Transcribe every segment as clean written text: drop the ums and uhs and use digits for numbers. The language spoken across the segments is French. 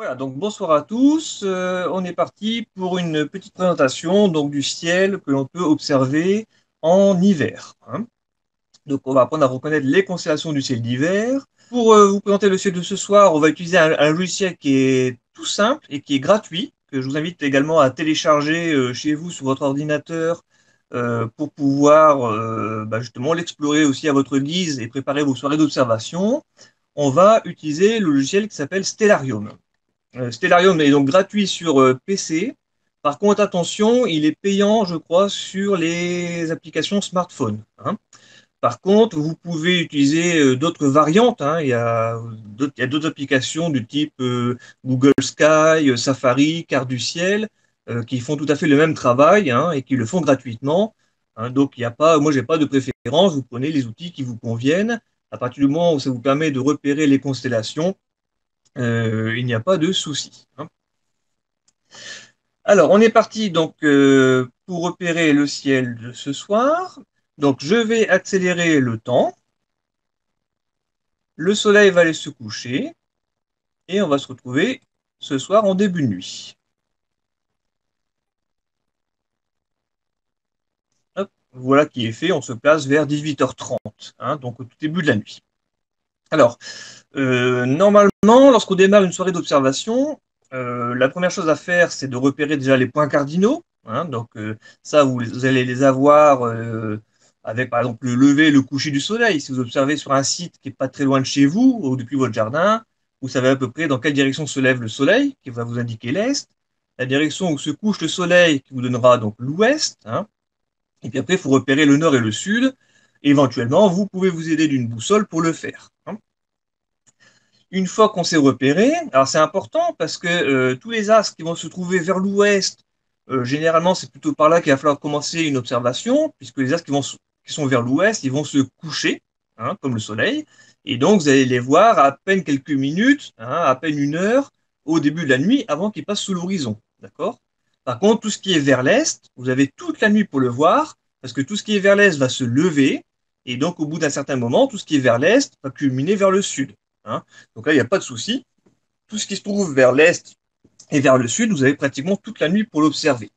Voilà, donc bonsoir à tous. On est parti pour une petite présentation donc, du ciel que l'on peut observer en hiver. Hein. Donc on va apprendre à reconnaître les constellations du ciel d'hiver. Pour vous présenter le ciel de ce soir, on va utiliser un logiciel qui est tout simple et qui est gratuit, que je vous invite également à télécharger chez vous sur votre ordinateur pour pouvoir justement l'explorer aussi à votre guise et préparer vos soirées d'observation. On va utiliser le logiciel qui s'appelle Stellarium. Stellarium est donc gratuit sur PC. Par contre, attention, il est payant, je crois, sur les applications smartphone. Hein. Par contre, vous pouvez utiliser d'autres variantes. Hein. Il y a d'autres applications du type Google Sky, Safari, Carte du ciel, qui font tout à fait le même travail hein, et qui le font gratuitement. Hein. Donc, il y a pas, moi, j'ai pas de préférence. Vous prenez les outils qui vous conviennent. À partir du moment où ça vous permet de repérer les constellations, il n'y a pas de souci. Hein. Alors, on est parti donc, pour repérer le ciel de ce soir. Donc, je vais accélérer le temps. Le soleil va aller se coucher. Et on va se retrouver ce soir en début de nuit. Hop, voilà qui est fait. On se place vers 18h30, hein, donc au tout début de la nuit. Alors, normalement, lorsqu'on démarre une soirée d'observation, la première chose à faire, c'est de repérer déjà les points cardinaux. Hein, donc, ça, vous allez les avoir avec, par exemple, le lever et le coucher du soleil. Si vous observez sur un site qui n'est pas très loin de chez vous ou depuis votre jardin, vous savez à peu près dans quelle direction se lève le soleil, qui va vous indiquer l'est, la direction où se couche le soleil, qui vous donnera donc l'ouest. Hein, et puis après, il faut repérer le nord et le sud. Éventuellement, vous pouvez vous aider d'une boussole pour le faire. Hein. Une fois qu'on s'est repéré, alors c'est important parce que tous les astres qui vont se trouver vers l'ouest, généralement c'est plutôt par là qu'il va falloir commencer une observation, puisque les astres qui sont vers l'ouest, ils vont se coucher, hein, comme le soleil, et donc vous allez les voir à peine quelques minutes, hein, à peine une heure, au début de la nuit, avant qu'ils passent sous l'horizon. D'accord ? Par contre, tout ce qui est vers l'est, vous avez toute la nuit pour le voir, parce que tout ce qui est vers l'est va se lever, et donc au bout d'un certain moment, tout ce qui est vers l'est va culminer vers le sud. Hein, donc là, il n'y a pas de souci. Tout ce qui se trouve vers l'est et vers le sud, vous avez pratiquement toute la nuit pour l'observer.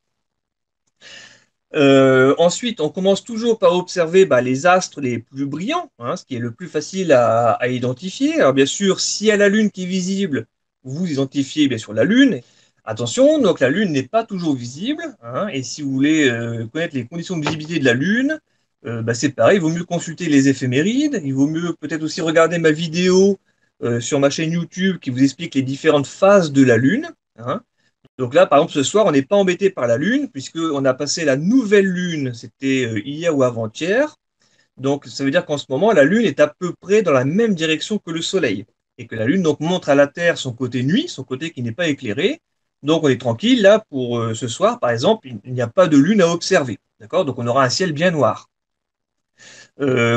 Ensuite, on commence toujours par observer les astres les plus brillants, hein, ce qui est le plus facile à identifier. Alors bien sûr, s'il y a la Lune qui est visible, vous identifiez bien sûr la Lune. Attention, donc la Lune n'est pas toujours visible. Hein, et si vous voulez connaître les conditions de visibilité de la Lune, c'est pareil, il vaut mieux consulter les éphémérides. Il vaut mieux peut-être aussi regarder ma vidéo sur ma chaîne YouTube qui vous explique les différentes phases de la Lune. Hein. Donc là, par exemple, ce soir, on n'est pas embêté par la Lune, puisqu'on a passé la nouvelle Lune, c'était hier ou avant-hier. Donc ça veut dire qu'en ce moment, la Lune est à peu près dans la même direction que le Soleil. Et que la Lune donc, montre à la Terre son côté nuit, son côté qui n'est pas éclairé. Donc on est tranquille, là, pour ce soir, par exemple, il n'y a pas de Lune à observer. D'accord ? Donc on aura un ciel bien noir.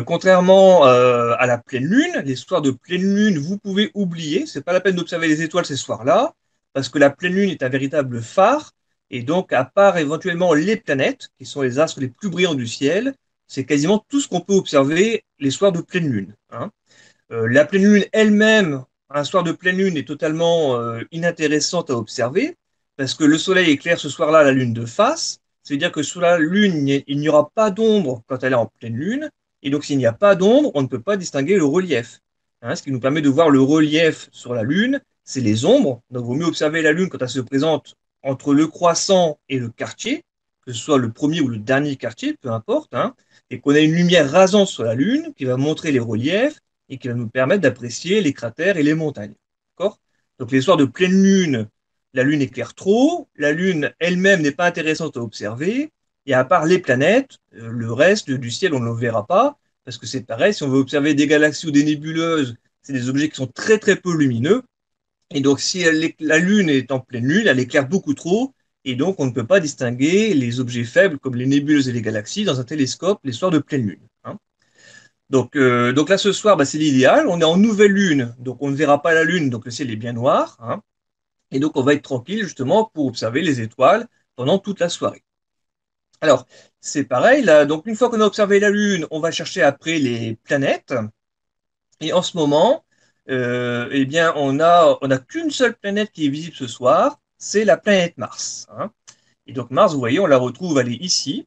Contrairement à la pleine lune, les soirs de pleine lune, vous pouvez oublier, c'est pas la peine d'observer les étoiles ces soirs-là, parce que la pleine lune est un véritable phare, et donc à part éventuellement les planètes, qui sont les astres les plus brillants du ciel, c'est quasiment tout ce qu'on peut observer les soirs de pleine lune. Hein. La pleine lune elle-même, un soir de pleine lune est totalement inintéressante à observer, parce que le soleil éclaire ce soir-là la lune de face, c'est-à-dire que sous la lune, il n'y aura pas d'ombre quand elle est en pleine lune, et donc s'il n'y a pas d'ombre, on ne peut pas distinguer le relief. Hein, ce qui nous permet de voir le relief sur la lune, c'est les ombres. Donc il vaut mieux observer la lune quand elle se présente entre le croissant et le quartier, que ce soit le premier ou le dernier quartier, peu importe, hein, et qu'on a une lumière rasante sur la lune qui va montrer les reliefs et qui va nous permettre d'apprécier les cratères et les montagnes. D'accord ? Donc les soirs de pleine lune, la Lune éclaire trop, la Lune elle-même n'est pas intéressante à observer, et à part les planètes, le reste du ciel, on ne le verra pas, parce que c'est pareil, si on veut observer des galaxies ou des nébuleuses, c'est des objets qui sont très très peu lumineux, et donc si la Lune est en pleine lune, elle éclaire beaucoup trop, et donc on ne peut pas distinguer les objets faibles, comme les nébuleuses et les galaxies, dans un télescope les soirs de pleine lune. Hein. Donc là, ce soir, c'est l'idéal, on est en nouvelle lune, donc on ne verra pas la Lune, donc le ciel est bien noir, hein. Et donc, on va être tranquille, justement, pour observer les étoiles pendant toute la soirée. Alors, c'est pareil, là. Donc, une fois qu'on a observé la Lune, on va chercher après les planètes. Et en ce moment, eh bien, on a qu'une seule planète qui est visible ce soir, c'est la planète Mars. Hein. Et donc Mars, vous voyez, on la retrouve, elle est ici.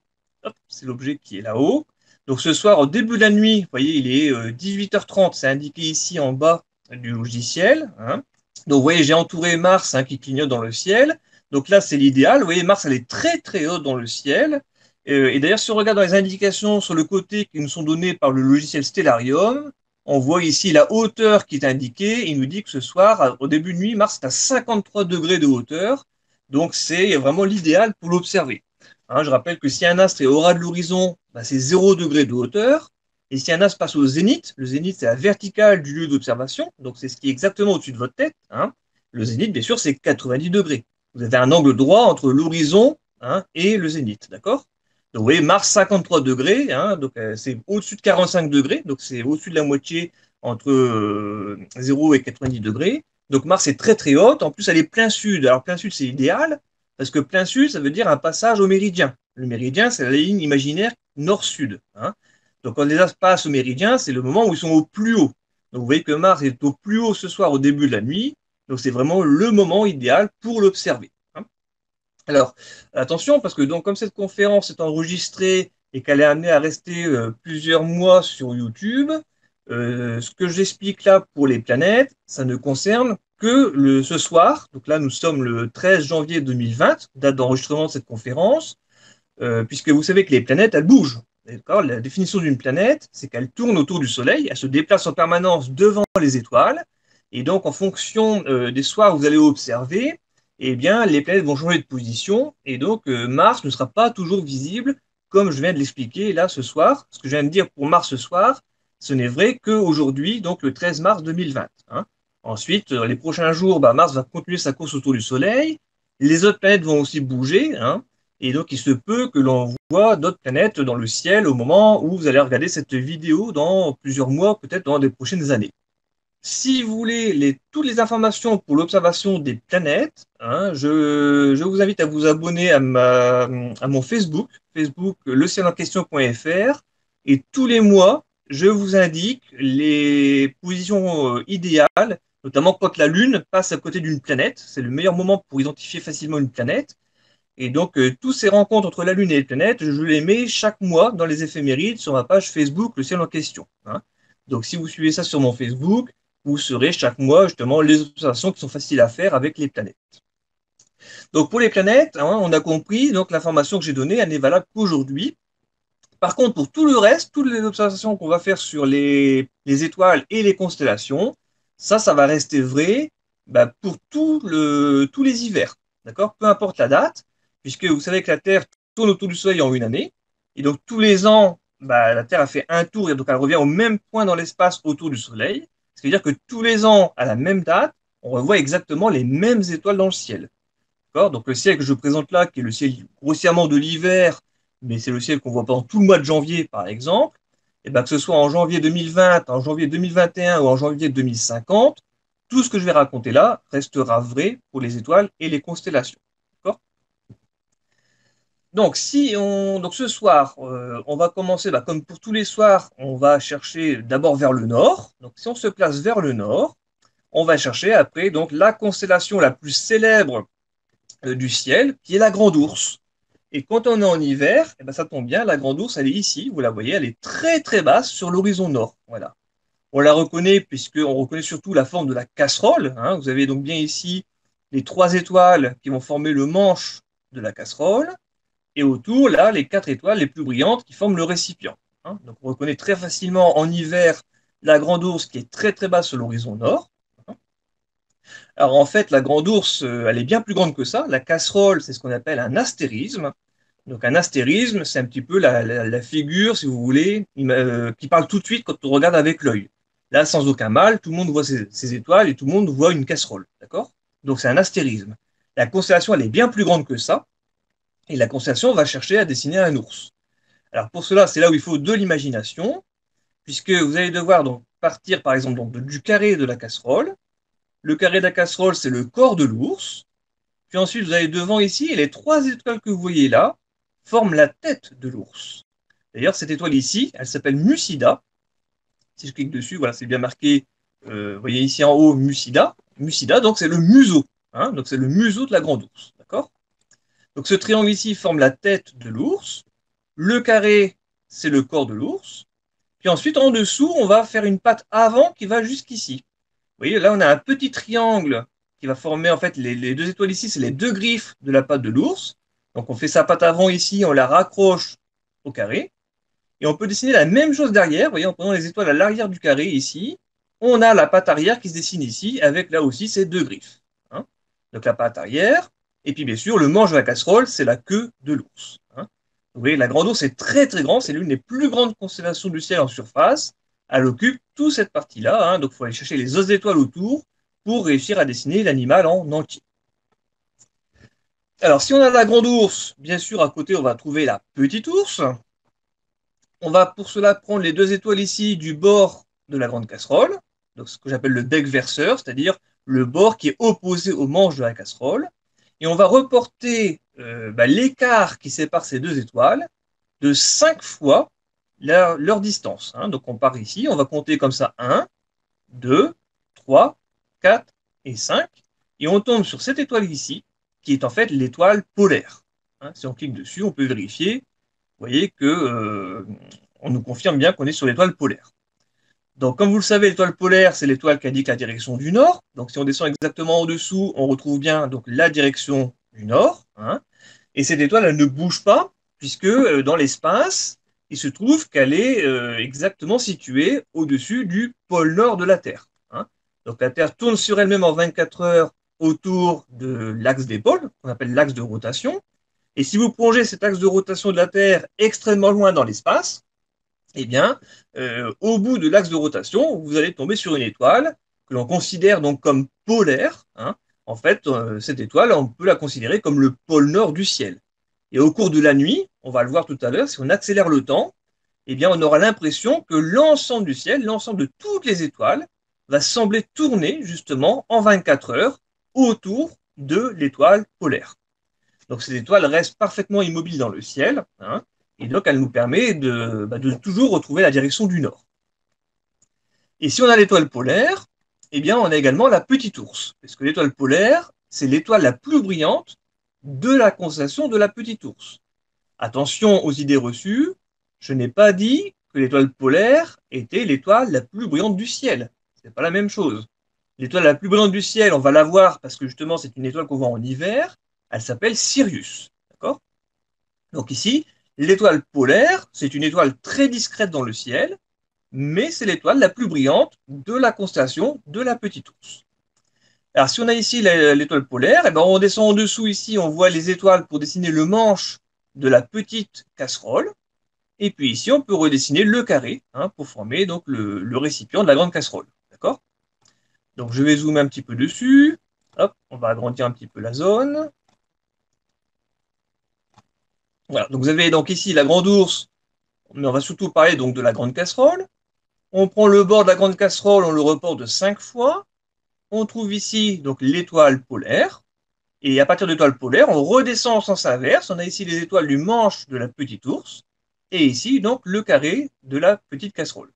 C'est l'objet qui est là-haut. Donc ce soir, au début de la nuit, vous voyez, il est 18h30, c'est indiqué ici en bas du logiciel. Hein. Donc vous voyez, j'ai entouré Mars qui clignote dans le ciel. Donc là, c'est l'idéal. Vous voyez, Mars, elle est très très haute dans le ciel. Et d'ailleurs, si on regarde dans les indications sur le côté qui nous sont données par le logiciel Stellarium, on voit ici la hauteur qui est indiquée. Il nous dit que ce soir, au début de nuit, Mars est à 53 degrés de hauteur. Donc c'est vraiment l'idéal pour l'observer. Hein, je rappelle que si un astre est au ras de l'horizon, ben, c'est 0 degré de hauteur. Et si un astre passe au zénith, le zénith c'est la verticale du lieu d'observation, donc c'est ce qui est exactement au-dessus de votre tête. Hein. Le zénith, bien sûr, c'est 90 degrés. Vous avez un angle droit entre l'horizon et le zénith, d'accord? Donc vous voyez, Mars 53 degrés, hein, donc c'est au-dessus de 45 degrés, donc c'est au-dessus de la moitié entre 0 et 90 degrés. Donc Mars est très très haute, en plus elle est plein sud. Alors plein sud c'est idéal, parce que plein sud ça veut dire un passage au méridien. Le méridien c'est la ligne imaginaire nord-sud. Hein. Donc quand les astres passent au méridien, c'est le moment où ils sont au plus haut. Donc vous voyez que Mars est au plus haut ce soir au début de la nuit, donc c'est vraiment le moment idéal pour l'observer. Alors, attention, parce que donc, comme cette conférence est enregistrée et qu'elle est amenée à rester plusieurs mois sur YouTube, ce que j'explique là pour les planètes, ça ne concerne que ce soir. Donc là, nous sommes le 13 janvier 2020, date d'enregistrement de cette conférence, puisque vous savez que les planètes, elles bougent. La définition d'une planète, c'est qu'elle tourne autour du Soleil, elle se déplace en permanence devant les étoiles, et donc en fonction des soirs où vous allez observer, eh bien, les planètes vont changer de position, et donc Mars ne sera pas toujours visible, comme je viens de l'expliquer là ce soir. Ce que je viens de dire pour Mars ce soir, ce n'est vrai qu'aujourd'hui, donc le 13 mars 2020. Hein. Ensuite, les prochains jours, bah, Mars va continuer sa course autour du Soleil, les autres planètes vont aussi bouger, hein, et donc il se peut que l'on voit d'autres planètes dans le ciel au moment où vous allez regarder cette vidéo dans plusieurs mois, peut-être dans les prochaines années. Si vous voulez toutes les informations pour l'observation des planètes, hein, je vous invite à vous abonner à mon Facebook leciel-en-question.fr, et tous les mois, je vous indique les positions idéales, notamment quand la Lune passe à côté d'une planète. C'est le meilleur moment pour identifier facilement une planète. Et donc, toutes ces rencontres entre la Lune et les planètes, je les mets chaque mois dans les éphémérides sur ma page Facebook Le Ciel en Question. Hein. Donc, si vous suivez ça sur mon Facebook, vous serez chaque mois, justement, les observations qui sont faciles à faire avec les planètes. Donc, pour les planètes, hein, on a compris, donc l'information que j'ai donnée, elle n'est valable qu'aujourd'hui. Par contre, pour tout le reste, toutes les observations qu'on va faire sur les étoiles et les constellations, ça va rester vrai bah, pour tous les hivers, d'accord? Peu importe la date, puisque vous savez que la Terre tourne autour du Soleil en une année, et donc tous les ans, bah, la Terre a fait un tour, et donc elle revient au même point dans l'espace autour du Soleil. C'est-à-dire que tous les ans, à la même date, on revoit exactement les mêmes étoiles dans le ciel. Donc le ciel que je présente là, qui est le ciel grossièrement de l'hiver, mais c'est le ciel qu'on voit pendant tout le mois de janvier, par exemple, et ben, que ce soit en janvier 2020, en janvier 2021 ou en janvier 2050, tout ce que je vais raconter là restera vrai pour les étoiles et les constellations. Donc, ce soir, on va commencer, bah, comme pour tous les soirs, on va chercher d'abord vers le nord. Donc, si on se place vers le nord, on va chercher après donc, la constellation la plus célèbre du ciel, qui est la Grande Ourse. Et quand on est en hiver, eh ben, ça tombe bien, la Grande Ourse, elle est ici, vous la voyez, elle est très très basse sur l'horizon nord. Voilà. On la reconnaît, puisqu'on reconnaît surtout la forme de la casserole. Hein. Vous avez donc bien ici les 3 étoiles qui vont former le manche de la casserole. Et autour, là, les 4 étoiles les plus brillantes qui forment le récipient. Hein. Donc, on reconnaît très facilement en hiver la Grande Ourse qui est très très basse sur l'horizon nord. Hein. Alors, en fait, la Grande Ourse, elle est bien plus grande que ça. La casserole, c'est ce qu'on appelle un astérisme. Donc, un astérisme, c'est un petit peu la figure, si vous voulez, qui parle tout de suite quand on regarde avec l'œil. Là, sans aucun mal, tout le monde voit ces étoiles et tout le monde voit une casserole. D'accord? Donc, c'est un astérisme. La constellation, elle est bien plus grande que ça. Et la constellation va chercher à dessiner un ours. Alors pour cela, c'est là où il faut de l'imagination, puisque vous allez devoir donc partir par exemple donc, du carré de la casserole. Le carré de la casserole, c'est le corps de l'ours. Puis ensuite, vous avez devant ici, et les 3 étoiles que vous voyez là forment la tête de l'ours. D'ailleurs, cette étoile ici, elle s'appelle Musida. Si je clique dessus, voilà, c'est bien marqué vous voyez ici en haut Musida. Musida, donc c'est le museau. Hein, donc c'est le museau de la grande ours. D'accord ? Donc ce triangle ici forme la tête de l'ours. Le carré, c'est le corps de l'ours. Puis ensuite, en dessous, on va faire une patte avant qui va jusqu'ici. Vous voyez, là, on a un petit triangle qui va former, en fait, les deux étoiles ici, c'est les deux griffes de la patte de l'ours. Donc, on fait sa patte avant ici, on la raccroche au carré. Et on peut dessiner la même chose derrière, vous voyez, en prenant les étoiles à l'arrière du carré ici. On a la patte arrière qui se dessine ici, avec là aussi ces deux griffes. Hein. Donc, la patte arrière. Et puis, bien sûr, le manche de la casserole, c'est la queue de l'ours. Hein. Vous voyez, la grande ours est très, très grande. C'est l'une des plus grandes constellations du ciel en surface. Elle occupe toute cette partie-là. Hein. Donc, il faut aller chercher les autres étoiles autour pour réussir à dessiner l'animal en entier. Alors, si on a la grande ours, bien sûr, à côté, on va trouver la petite ours. On va pour cela prendre les deux étoiles ici du bord de la grande casserole. Donc, ce que j'appelle le bec verseur, c'est-à-dire le bord qui est opposé au manche de la casserole. Et on va reporter l'écart qui sépare ces deux étoiles de 5 fois leur distance. Hein. Donc on part ici, on va compter comme ça 1, 2, 3, 4 et 5. Et on tombe sur cette étoile ici, qui est en fait l'étoile polaire. Hein. Si on clique dessus, on peut vérifier. Vous voyez qu'on nous confirme bien qu'on est sur l'étoile polaire. Donc, comme vous le savez, l'étoile polaire, c'est l'étoile qui indique la direction du nord. Donc, si on descend exactement en dessous, on retrouve bien donc, la direction du nord. Hein. Et cette étoile, elle ne bouge pas, puisque dans l'espace, il se trouve qu'elle est exactement située au-dessus du pôle nord de la Terre. Hein. Donc, la Terre tourne sur elle-même en 24 heures autour de l'axe des pôles, qu'on appelle l'axe de rotation. Et si vous plongez cet axe de rotation de la Terre extrêmement loin dans l'espace, eh bien, au bout de l'axe de rotation, vous allez tomber sur une étoile que l'on considère donc comme polaire. Hein. En fait, cette étoile, on peut la considérer comme le pôle nord du ciel. Et au cours de la nuit, on va le voir tout à l'heure, si on accélère le temps, eh bien, on aura l'impression que l'ensemble du ciel, l'ensemble de toutes les étoiles, va sembler tourner justement en 24 heures autour de l'étoile polaire. Donc, cette étoile reste parfaitement immobile dans le ciel, hein. Et donc, elle nous permet de toujours retrouver la direction du nord. Et si on a l'étoile polaire, eh bien, on a également la petite ours. Parce que l'étoile polaire, c'est l'étoile la plus brillante de la constellation de la petite ours. Attention aux idées reçues, je n'ai pas dit que l'étoile polaire était l'étoile la plus brillante du ciel. Ce n'est pas la même chose. L'étoile la plus brillante du ciel, on va la voir parce que justement, c'est une étoile qu'on voit en hiver. Elle s'appelle Sirius. D'accord ? Donc ici... l'étoile polaire, c'est une étoile très discrète dans le ciel, mais c'est l'étoile la plus brillante de la constellation de la petite ours. Alors, si on a ici l'étoile polaire, eh bien, on descend en dessous ici, on voit les étoiles pour dessiner le manche de la petite casserole. Et puis ici, on peut redessiner le carré hein, pour former donc, le récipient de la grande casserole. D'accord ? Donc, je vais zoomer un petit peu dessus. Hop, on va agrandir un petit peu la zone. Voilà, donc vous avez donc ici la grande ours, mais on va surtout parler donc de la grande casserole. On prend le bord de la grande casserole, on le reporte de 5 fois. On trouve ici donc l'étoile polaire. Et à partir de l'étoile polaire, on redescend en sens inverse. On a ici les étoiles du manche de la petite ours. Et ici donc le carré de la petite casserole.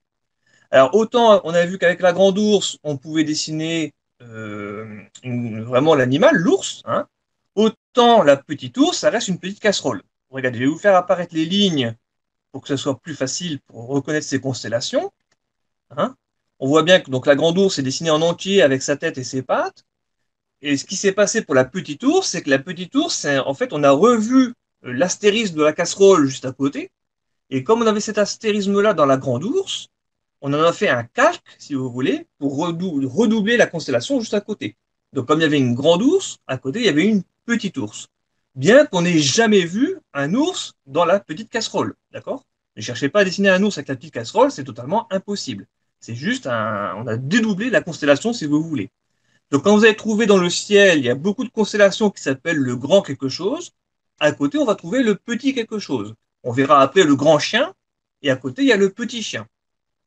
Alors autant on a vu qu'avec la grande ours, on pouvait dessiner vraiment l'animal, l'ours. Hein, autant la petite ours, ça reste une petite casserole. Regardez, je vais vous faire apparaître les lignes pour que ce soit plus facile pour reconnaître ces constellations. Hein, on voit bien que donc, la grande ours est dessinée en entier avec sa tête et ses pattes. Et ce qui s'est passé pour la petite ours, c'est que la petite ours, en fait, on a revu l'astérisme de la casserole juste à côté. Et comme on avait cet astérisme-là dans la grande ours, on en a fait un calque, si vous voulez, pour redoubler la constellation juste à côté. Donc comme il y avait une grande ours, à côté, il y avait une petite ours. Bien qu'on n'ait jamais vu un ours dans la petite casserole, d'accord ? Ne cherchez pas à dessiner un ours avec la petite casserole, c'est totalement impossible. C'est juste, on a dédoublé la constellation si vous voulez. Donc quand vous allez trouver dans le ciel, il y a beaucoup de constellations qui s'appellent le grand quelque chose. À côté, on va trouver le petit quelque chose. On verra après le grand chien, et à côté, il y a le petit chien.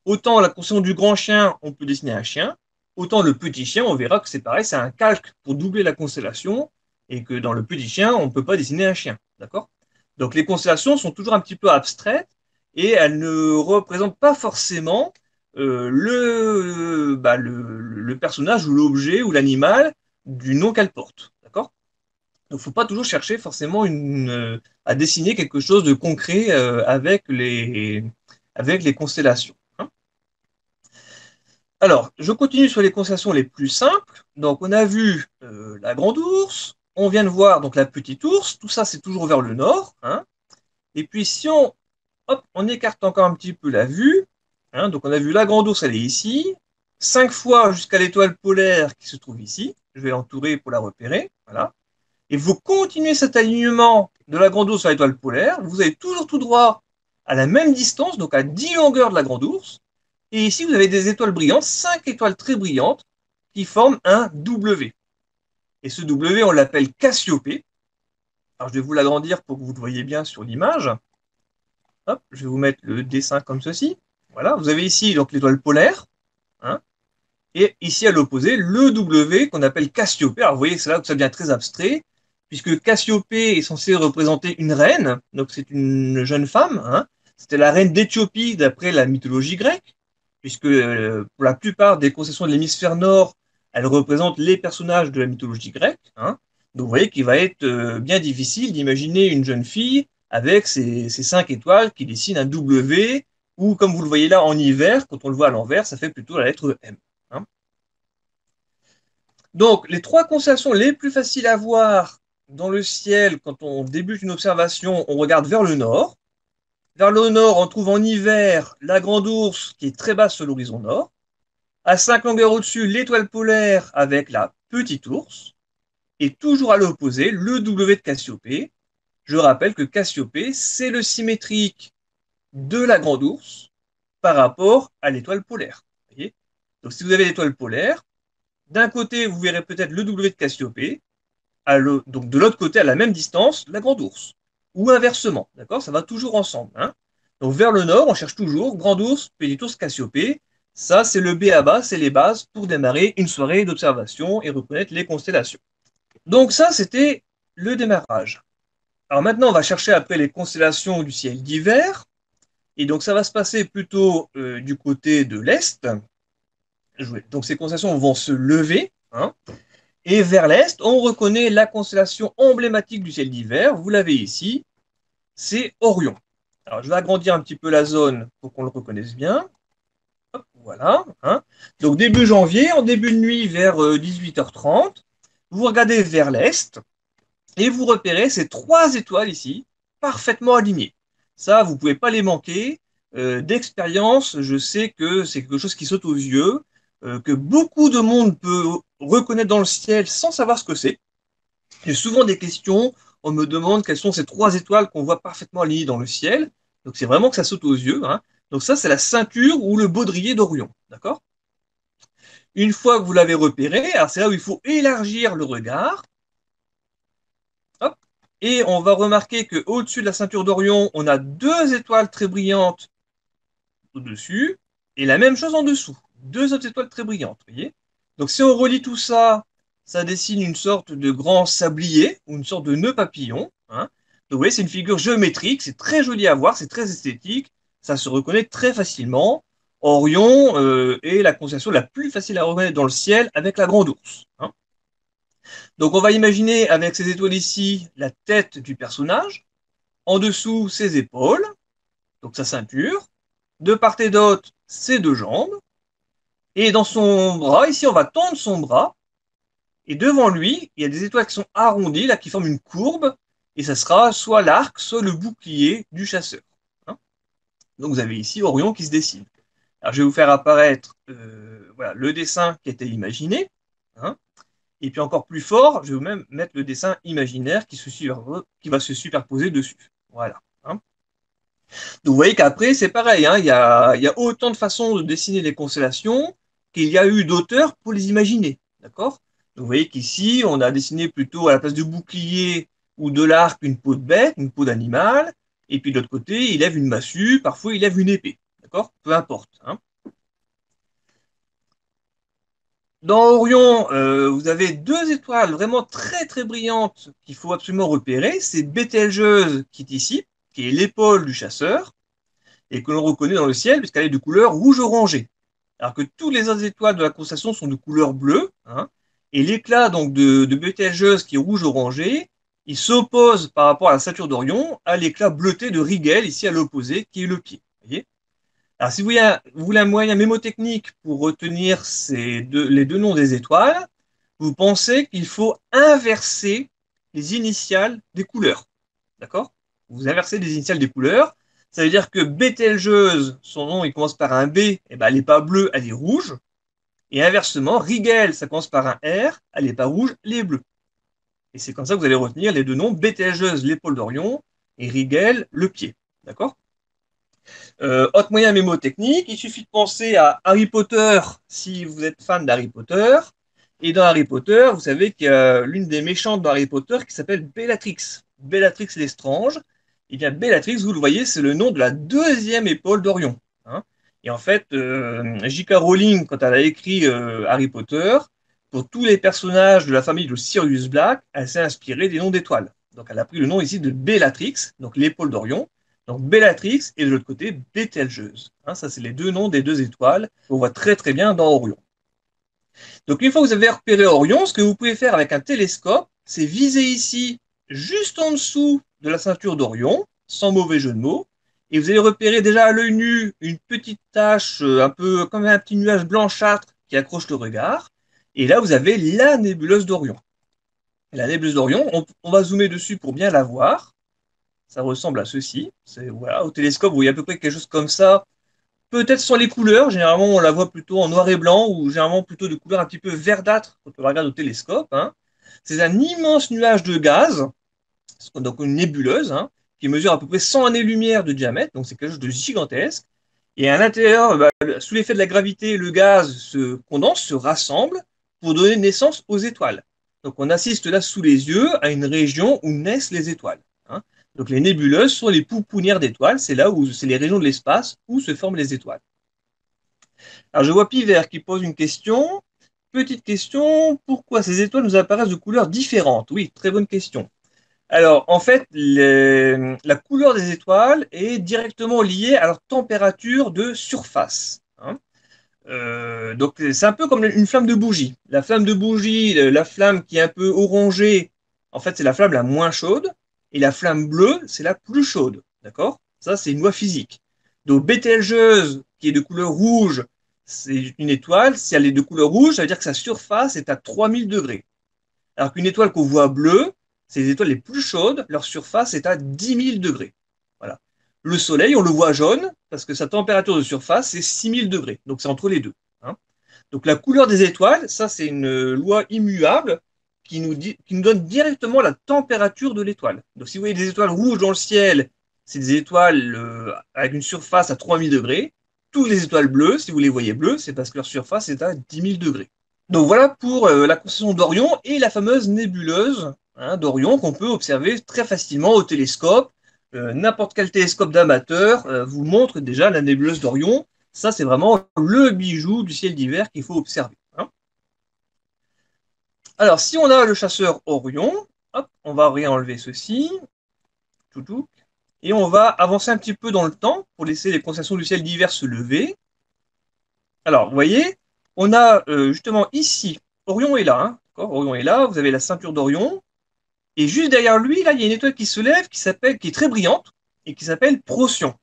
Autant la constellation du grand chien, on peut dessiner un chien, autant le petit chien, on verra que c'est pareil, c'est un calque pour doubler la constellation, et que dans le petit chien, on ne peut pas dessiner un chien, d'accord ? Donc les constellations sont toujours un petit peu abstraites, et elles ne représentent pas forcément le personnage ou l'objet ou l'animal du nom qu'elle porte. D'accord ? Donc, il ne faut pas toujours chercher forcément à dessiner quelque chose de concret avec les constellations. Hein. Alors, je continue sur les constellations les plus simples. Donc, on a vu la Grande Ourse, on vient de voir donc, la Petite Ourse, tout ça c'est toujours vers le nord. Hein. Et puis, si on écarte encore un petit peu la vue, hein, donc on a vu la Grande Ourse, elle est ici, 5 fois jusqu'à l'étoile polaire qui se trouve ici. Je vais l'entourer pour la repérer. Voilà. Et vous continuez cet alignement de la Grande Ourse à l'étoile polaire, vous allez toujours tout droit à la même distance, donc à 10 longueurs de la Grande Ourse. Et ici, vous avez des étoiles brillantes, 5 étoiles très brillantes, qui forment un W. Et ce W, on l'appelle Cassiopée. Alors, je vais vous l'agrandir pour que vous le voyez bien sur l'image. Hop, je vais vous mettre le dessin comme ceci. Voilà, vous avez ici donc l'étoile polaire, hein, et ici à l'opposé, le W qu'on appelle Cassiopée. Alors vous voyez que c'est là que ça devient très abstrait, puisque Cassiopée est censée représenter une reine, donc c'est une jeune femme, hein. C'était la reine d'Éthiopie d'après la mythologie grecque, puisque pour la plupart des concessions de l'hémisphère nord, elle représente les personnages de la mythologie grecque, hein. Donc vous voyez qu'il va être bien difficile d'imaginer une jeune fille avec ces 5 étoiles qui dessinent un W, ou comme vous le voyez là en hiver, quand on le voit à l'envers, ça fait plutôt la lettre M. Hein. Donc les 3 constellations les plus faciles à voir dans le ciel, quand on débute une observation, on regarde vers le nord. Vers le nord, on trouve en hiver la Grande Ourse qui est très basse sur l'horizon nord. À 5 longueurs au-dessus, l'étoile polaire avec la Petite Ourse. Et toujours à l'opposé, le W de Cassiopée. Je rappelle que Cassiopée, c'est le symétrique de la Grande Ourse par rapport à l'étoile polaire. Voyez, donc si vous avez l'étoile polaire, d'un côté vous verrez peut-être le W de Cassiopée, donc de l'autre côté à la même distance la Grande Ourse, ou inversement, d'accord, ça va toujours ensemble. Hein. Donc vers le nord on cherche toujours Grande Ourse, Petite Ourse, Cassiopée, ça c'est le B.A.B.A, c'est les bases pour démarrer une soirée d'observation et reconnaître les constellations. Donc ça c'était le démarrage. Alors maintenant on va chercher après les constellations du ciel d'hiver. Et donc, ça va se passer plutôt du côté de l'Est. Donc, ces constellations vont se lever. Hein, et vers l'Est, on reconnaît la constellation emblématique du ciel d'hiver. Vous l'avez ici. C'est Orion. Alors, je vais agrandir un petit peu la zone pour qu'on le reconnaisse bien. Hop, voilà. Hein. Donc, début janvier, en début de nuit, vers 18h30, vous regardez vers l'Est. Et vous repérez ces 3 étoiles ici, parfaitement alignées. Ça, vous ne pouvez pas les manquer. D'expérience, je sais que c'est quelque chose qui saute aux yeux, que beaucoup de monde peut reconnaître dans le ciel sans savoir ce que c'est. J'ai souvent des questions, on me demande quelles sont ces 3 étoiles qu'on voit parfaitement alignées dans le ciel. Donc, c'est vraiment que ça saute aux yeux. Hein. Donc, ça, c'est la ceinture ou le baudrier d'Orion. D'accord ? Une fois que vous l'avez repéré, alors c'est là où il faut élargir le regard. Et on va remarquer qu'au-dessus de la ceinture d'Orion, on a 2 étoiles très brillantes au-dessus, et la même chose en dessous, 2 autres étoiles très brillantes. Voyez, donc si on relie tout ça, ça dessine une sorte de grand sablier, ou une sorte de nœud papillon. Hein. Donc vous voyez, c'est une figure géométrique, c'est très joli à voir, c'est très esthétique, ça se reconnaît très facilement. Orion est la constellation la plus facile à reconnaître dans le ciel avec la Grande Ourse. Hein. Donc on va imaginer avec ces étoiles ici la tête du personnage, en dessous ses épaules, donc sa ceinture, de part et d'autre ses 2 jambes, et dans son bras, ici on va tendre son bras, et devant lui, il y a des étoiles qui sont arrondies, là qui forment une courbe, et ça sera soit l'arc, soit le bouclier du chasseur. Hein, donc vous avez ici Orion qui se dessine. Alors je vais vous faire apparaître voilà, le dessin qui a été imaginé. Hein. Et puis encore plus fort, je vais même mettre le dessin imaginaire qui va se superposer dessus. Voilà. Hein. Donc vous voyez qu'après, c'est pareil. Hein. Il y a autant de façons de dessiner les constellations qu'il y a eu d'auteurs pour les imaginer. D'accord ? Donc vous voyez qu'ici, on a dessiné plutôt à la place du bouclier ou de l'arc une peau de bête, une peau d'animal. Et puis de l'autre côté, il lève une massue, parfois il lève une épée. D'accord ? Peu importe. Hein. Dans Orion, vous avez 2 étoiles vraiment très très brillantes qu'il faut absolument repérer. C'est Bételgeuse qui est ici, qui est l'épaule du chasseur, et que l'on reconnaît dans le ciel puisqu'elle est de couleur rouge orangé. alors que toutes les autres étoiles de la constellation sont de couleur bleue, hein, et l'éclat donc de Bételgeuse, qui est rouge-orangé, il s'oppose par rapport à la ceinture d'Orion à l'éclat bleuté de Rigel, ici à l'opposé, qui est le pied. Voyez, alors si vous voulez, un moyen mémotechnique pour retenir les deux noms des étoiles, vous pensez qu'il faut inverser les initiales des couleurs. D'accord? Vous inversez les initiales des couleurs. Ça veut dire que Bételgeuse, son nom, il commence par un B, et ben, elle n'est pas bleue, elle est rouge. Et inversement, Rigel, ça commence par un R, elle n'est pas rouge, elle est bleue. Et c'est comme ça que vous allez retenir les deux noms, Bételgeuse, l'épaule d'Orion, et Rigel, le pied. D'accord? Autre moyen mémotechnique, il suffit de penser à Harry Potter, si vous êtes fan d'Harry Potter. Et dans Harry Potter, vous savez qu'il y a l'une des méchantes d'Harry Potter qui s'appelle Bellatrix. Bellatrix Lestrange. Eh bien, Bellatrix, vous le voyez, c'est le nom de la deuxième épaule d'Orion. Hein, et en fait, J.K. Rowling, quand elle a écrit Harry Potter, pour tous les personnages de la famille de Sirius Black, elle s'est inspirée des noms d'étoiles. Donc, elle a pris le nom ici de Bellatrix, donc l'épaule d'Orion. Donc, Bellatrix et de l'autre côté, Bételgeuse. Hein, ça, c'est les deux noms des deux étoiles qu'on voit très très bien dans Orion. Donc, une fois que vous avez repéré Orion, ce que vous pouvez faire avec un télescope, c'est viser ici, juste en dessous de la ceinture d'Orion, sans mauvais jeu de mots, et vous allez repérer déjà à l'œil nu une petite tache, un peu comme un petit nuage blanchâtre qui accroche le regard, et là vous avez la nébuleuse d'Orion. La nébuleuse d'Orion, on va zoomer dessus pour bien la voir, ça ressemble à ceci, voilà, au télescope vous voyez à peu près quelque chose comme ça, peut-être sans les couleurs, généralement on la voit plutôt en noir et blanc, ou généralement plutôt de couleur un petit peu verdâtre quand on la regarde au télescope, hein. C'est un immense nuage de gaz, donc une nébuleuse, hein, qui mesure à peu près 100 années-lumière de diamètre, donc c'est quelque chose de gigantesque. Et à l'intérieur, sous l'effet de la gravité, le gaz se condense, se rassemble pour donner naissance aux étoiles. Donc on assiste là sous les yeux à une région où naissent les étoiles. Hein. Donc les nébuleuses sont les pouponnières d'étoiles, c'est là où c'est les régions de l'espace où se forment les étoiles. Alors je vois Pivert qui pose une question. Petite question, pourquoi ces étoiles nous apparaissent de couleurs différentes? Oui, très bonne question. Alors, en fait, la couleur des étoiles est directement liée à leur température de surface. Hein. Donc, c'est un peu comme une flamme de bougie. La flamme de bougie, la flamme qui est un peu orangée, en fait, c'est la flamme la moins chaude. Et la flamme bleue, c'est la plus chaude. D'accord? Ça, c'est une loi physique. Donc, Bételgeuse, qui est de couleur rouge, c'est une étoile, si elle est de couleur rouge, ça veut dire que sa surface est à 3000 degrés. Alors qu'une étoile qu'on voit bleue, c'est les étoiles les plus chaudes, leur surface est à 10 000 degrés. Voilà. Le Soleil, on le voit jaune, parce que sa température de surface, c'est 6 000 degrés. Donc c'est entre les deux. Hein. Donc la couleur des étoiles, ça c'est une loi immuable qui nous donne directement la température de l'étoile. Donc si vous voyez des étoiles rouges dans le ciel, c'est des étoiles avec une surface à 3000 degrés. Toutes les étoiles bleues, si vous les voyez bleues, c'est parce que leur surface est à 10 000 degrés. Donc voilà pour la constellation d'Orion et la fameuse nébuleuse, hein, d'Orion qu'on peut observer très facilement au télescope. N'importe quel télescope d'amateur vous montre déjà la nébuleuse d'Orion. Ça, c'est vraiment le bijou du ciel d'hiver qu'il faut observer. Hein. Alors, si on a le chasseur Orion, hop, on va réenlever ceci. Toutou. Et on va avancer un petit peu dans le temps pour laisser les constellations du ciel d'hiver se lever. Alors, vous voyez, on a justement ici, Orion est là, hein, Orion est là, vous avez la ceinture d'Orion, et juste derrière lui, là, il y a une étoile qui se lève, qui est très brillante, et qui s'appelle Procyon.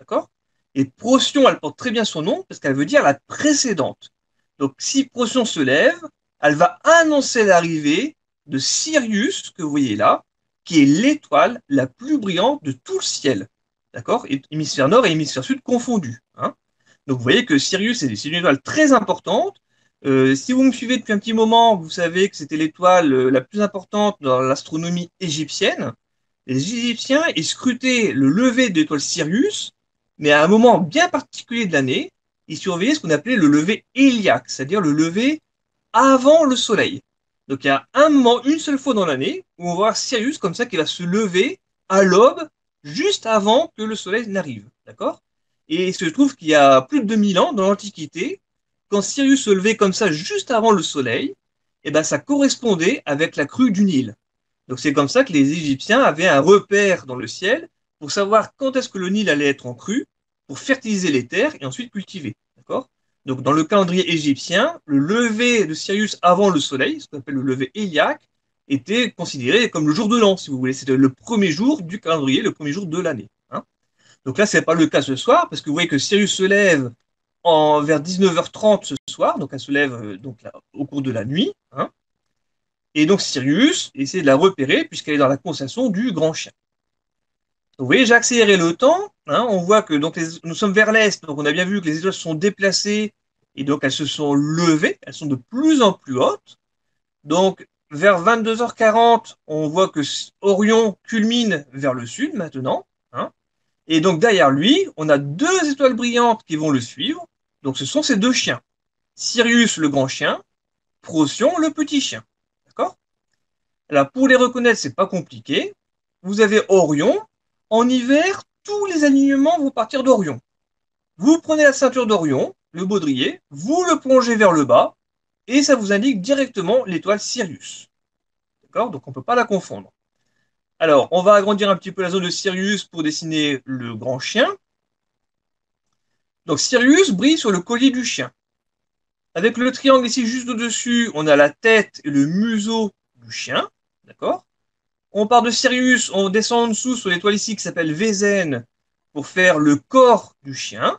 D'accord? Et Procyon, elle porte très bien son nom, parce qu'elle veut dire la précédente. Donc, si Procyon se lève, elle va annoncer l'arrivée de Sirius, que vous voyez là, qui est l'étoile la plus brillante de tout le ciel, d'accord, hémisphère nord et hémisphère sud confondus. Hein. Donc vous voyez que Sirius est une étoile très importante. Si vous me suivez depuis un petit moment, vous savez que c'était l'étoile la plus importante dans l'astronomie égyptienne. Les Égyptiens, ils scrutaient le lever de l'étoile Sirius, mais à un moment bien particulier de l'année, ils surveillaient ce qu'on appelait le lever héliaque, c'est-à-dire le lever avant le soleil. Donc il y a un moment, une seule fois dans l'année, où on va voir Sirius comme ça qui va se lever à l'aube, juste avant que le soleil n'arrive. D'accord? Et il se trouve qu'il y a plus de 2000 ans, dans l'Antiquité, quand Sirius se levait comme ça juste avant le soleil, eh ben, ça correspondait avec la crue du Nil. Donc c'est comme ça que les Égyptiens avaient un repère dans le ciel pour savoir quand est-ce que le Nil allait être en crue, pour fertiliser les terres et ensuite cultiver. D'accord? Donc, dans le calendrier égyptien, le lever de Sirius avant le soleil, ce qu'on appelle le lever héliaque, était considéré comme le jour de l'an, si vous voulez. C'était le premier jour du calendrier, le premier jour de l'année. Hein. Donc là, ce n'est pas le cas ce soir, parce que vous voyez que Sirius se lève vers 19h30 ce soir, donc elle se lève donc, là, au cours de la nuit. Hein. Et donc Sirius essaie de la repérer, puisqu'elle est dans la constellation du Grand Chien. Donc, vous voyez, j'ai accéléré le temps. Hein, on voit que donc, nous sommes vers l'est, donc on a bien vu que les étoiles se sont déplacées, et donc elles se sont levées, elles sont de plus en plus hautes. Donc, vers 22h40, on voit que Orion culmine vers le sud maintenant. Hein, et donc derrière lui, on a deux étoiles brillantes qui vont le suivre. Donc ce sont ces deux chiens. Sirius, le grand chien, Procyon, le petit chien. D'accord ? Alors pour les reconnaître, c'est pas compliqué. Vous avez Orion. En hiver, tous les alignements vont partir d'Orion. Vous prenez la ceinture d'Orion, le baudrier, vous le plongez vers le bas, et ça vous indique directement l'étoile Sirius. D'accord ? Donc on ne peut pas la confondre. Alors, on va agrandir un petit peu la zone de Sirius pour dessiner le grand chien. Donc Sirius brille sur le collier du chien. Avec le triangle ici juste au-dessus, on a la tête et le museau du chien. D'accord ? On part de Sirius, on descend en dessous sur l'étoile ici qui s'appelle Vézène pour faire le corps du chien.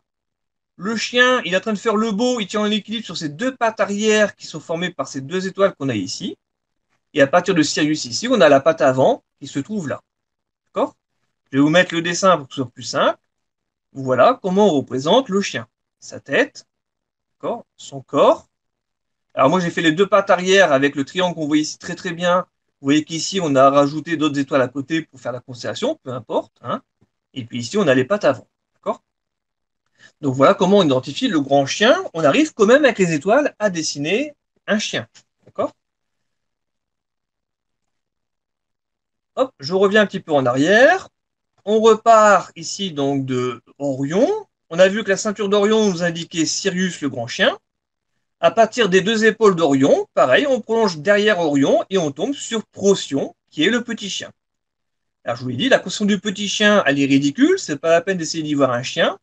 Le chien, il est en train de faire le beau, il tient en équilibre sur ses deux pattes arrière qui sont formées par ces deux étoiles qu'on a ici. Et à partir de Sirius ici, on a la patte avant qui se trouve là. D'accord ? Je vais vous mettre le dessin pour que ce soit plus simple. Voilà comment on représente le chien. Sa tête, d'accord, son corps. Alors moi j'ai fait les deux pattes arrière avec le triangle qu'on voit ici très très bien. Vous voyez qu'ici on a rajouté d'autres étoiles à côté pour faire la constellation, peu importe. Hein. Et puis ici on a les pattes avant. Donc voilà comment on identifie le grand chien. On arrive quand même avec les étoiles à dessiner un chien. D'accord ? Hop, je reviens un petit peu en arrière. On repart ici donc de Orion. On a vu que la ceinture d'Orion nous indiquait Sirius le grand chien. À partir des deux épaules d'Orion, pareil, on prolonge derrière Orion et on tombe sur Procyon qui est le petit chien. Alors je vous l'ai dit, la question du petit chien, elle est ridicule. C'est pas la peine d'essayer d'y voir un chien.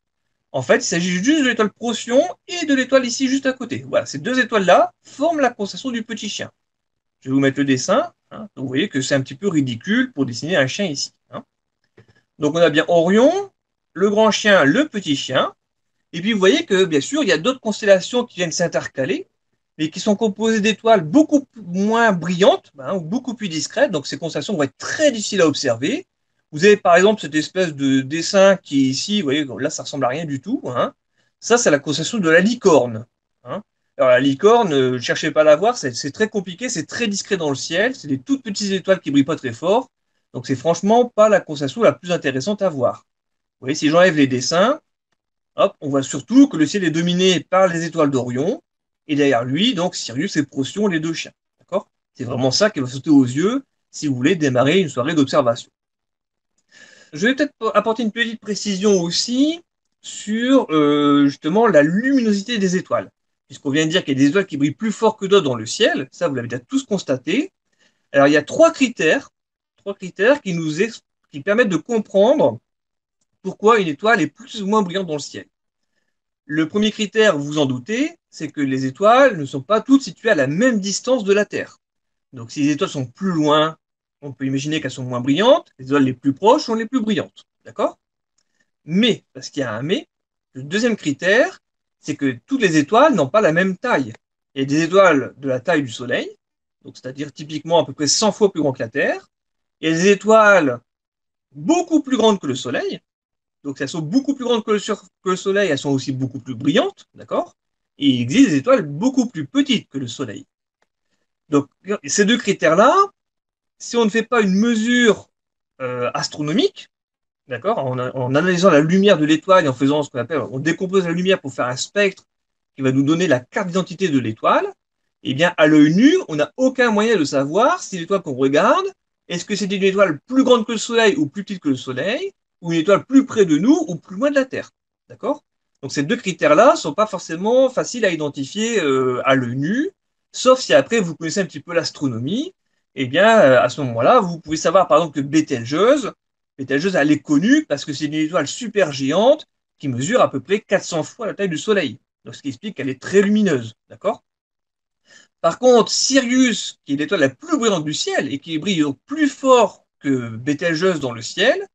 En fait, il s'agit juste de l'étoile Procyon et de l'étoile ici juste à côté. Voilà, ces deux étoiles-là forment la constellation du petit chien. Je vais vous mettre le dessin. Hein, donc vous voyez que c'est un petit peu ridicule pour dessiner un chien ici. Hein. Donc on a bien Orion, le grand chien, le petit chien. Et puis vous voyez que, bien sûr, il y a d'autres constellations qui viennent s'intercaler, mais qui sont composées d'étoiles beaucoup moins brillantes, hein, ou beaucoup plus discrètes. Donc ces constellations vont être très difficiles à observer. Vous avez par exemple cette espèce de dessin qui est ici, vous voyez, là ça ressemble à rien du tout. Hein. Ça, c'est la constellation de la licorne. Hein. Alors la licorne, ne cherchez pas à la voir, c'est très compliqué, c'est très discret dans le ciel, c'est des toutes petites étoiles qui ne brillent pas très fort, donc c'est franchement pas la constellation la plus intéressante à voir. Vous voyez, si j'enlève les dessins, hop, on voit surtout que le ciel est dominé par les étoiles d'Orion, et derrière lui, donc Sirius et Procyon, les deux chiens. D'accord ? C'est vraiment ça qui va sauter aux yeux si vous voulez démarrer une soirée d'observation. Je vais peut-être apporter une petite précision aussi sur justement la luminosité des étoiles. Puisqu'on vient de dire qu'il y a des étoiles qui brillent plus fort que d'autres dans le ciel, ça vous l'avez déjà tous constaté. Alors il y a trois critères qui permettent de comprendre pourquoi une étoile est plus ou moins brillante dans le ciel. Le premier critère, vous vous en doutez, c'est que les étoiles ne sont pas toutes situées à la même distance de la Terre. Donc si les étoiles sont plus loin, on peut imaginer qu'elles sont moins brillantes, les étoiles les plus proches sont les plus brillantes. D'accord ? Mais, parce qu'il y a un mais, le deuxième critère, c'est que toutes les étoiles n'ont pas la même taille. Il y a des étoiles de la taille du Soleil, donc c'est-à-dire typiquement à peu près 100 fois plus grand que la Terre. Il y a des étoiles beaucoup plus grandes que le Soleil, donc elles sont beaucoup plus grandes que le Soleil, elles sont aussi beaucoup plus brillantes, d'accord ? Et il existe des étoiles beaucoup plus petites que le Soleil. Donc ces deux critères-là, si on ne fait pas une mesure astronomique, d'accord, en analysant la lumière de l'étoile et en faisant ce qu'on appelle, on décompose la lumière pour faire un spectre qui va nous donner la carte d'identité de l'étoile, eh bien, à l'œil nu, on n'a aucun moyen de savoir si l'étoile qu'on regarde, est-ce que c'était une étoile plus grande que le Soleil ou plus petite que le Soleil, ou une étoile plus près de nous ou plus loin de la Terre, d'accord ? Donc ces deux critères-là ne sont pas forcément faciles à identifier à l'œil nu, sauf si après vous connaissez un petit peu l'astronomie. Eh bien, à ce moment-là, vous pouvez savoir, par exemple, que Bételgeuse, elle est connue parce que c'est une étoile supergéante qui mesure à peu près 400 fois la taille du Soleil. Donc, ce qui explique qu'elle est très lumineuse. D'accord ? Par contre, Sirius, qui est l'étoile la plus brillante du ciel et qui brille donc plus fort que Bételgeuse dans le ciel,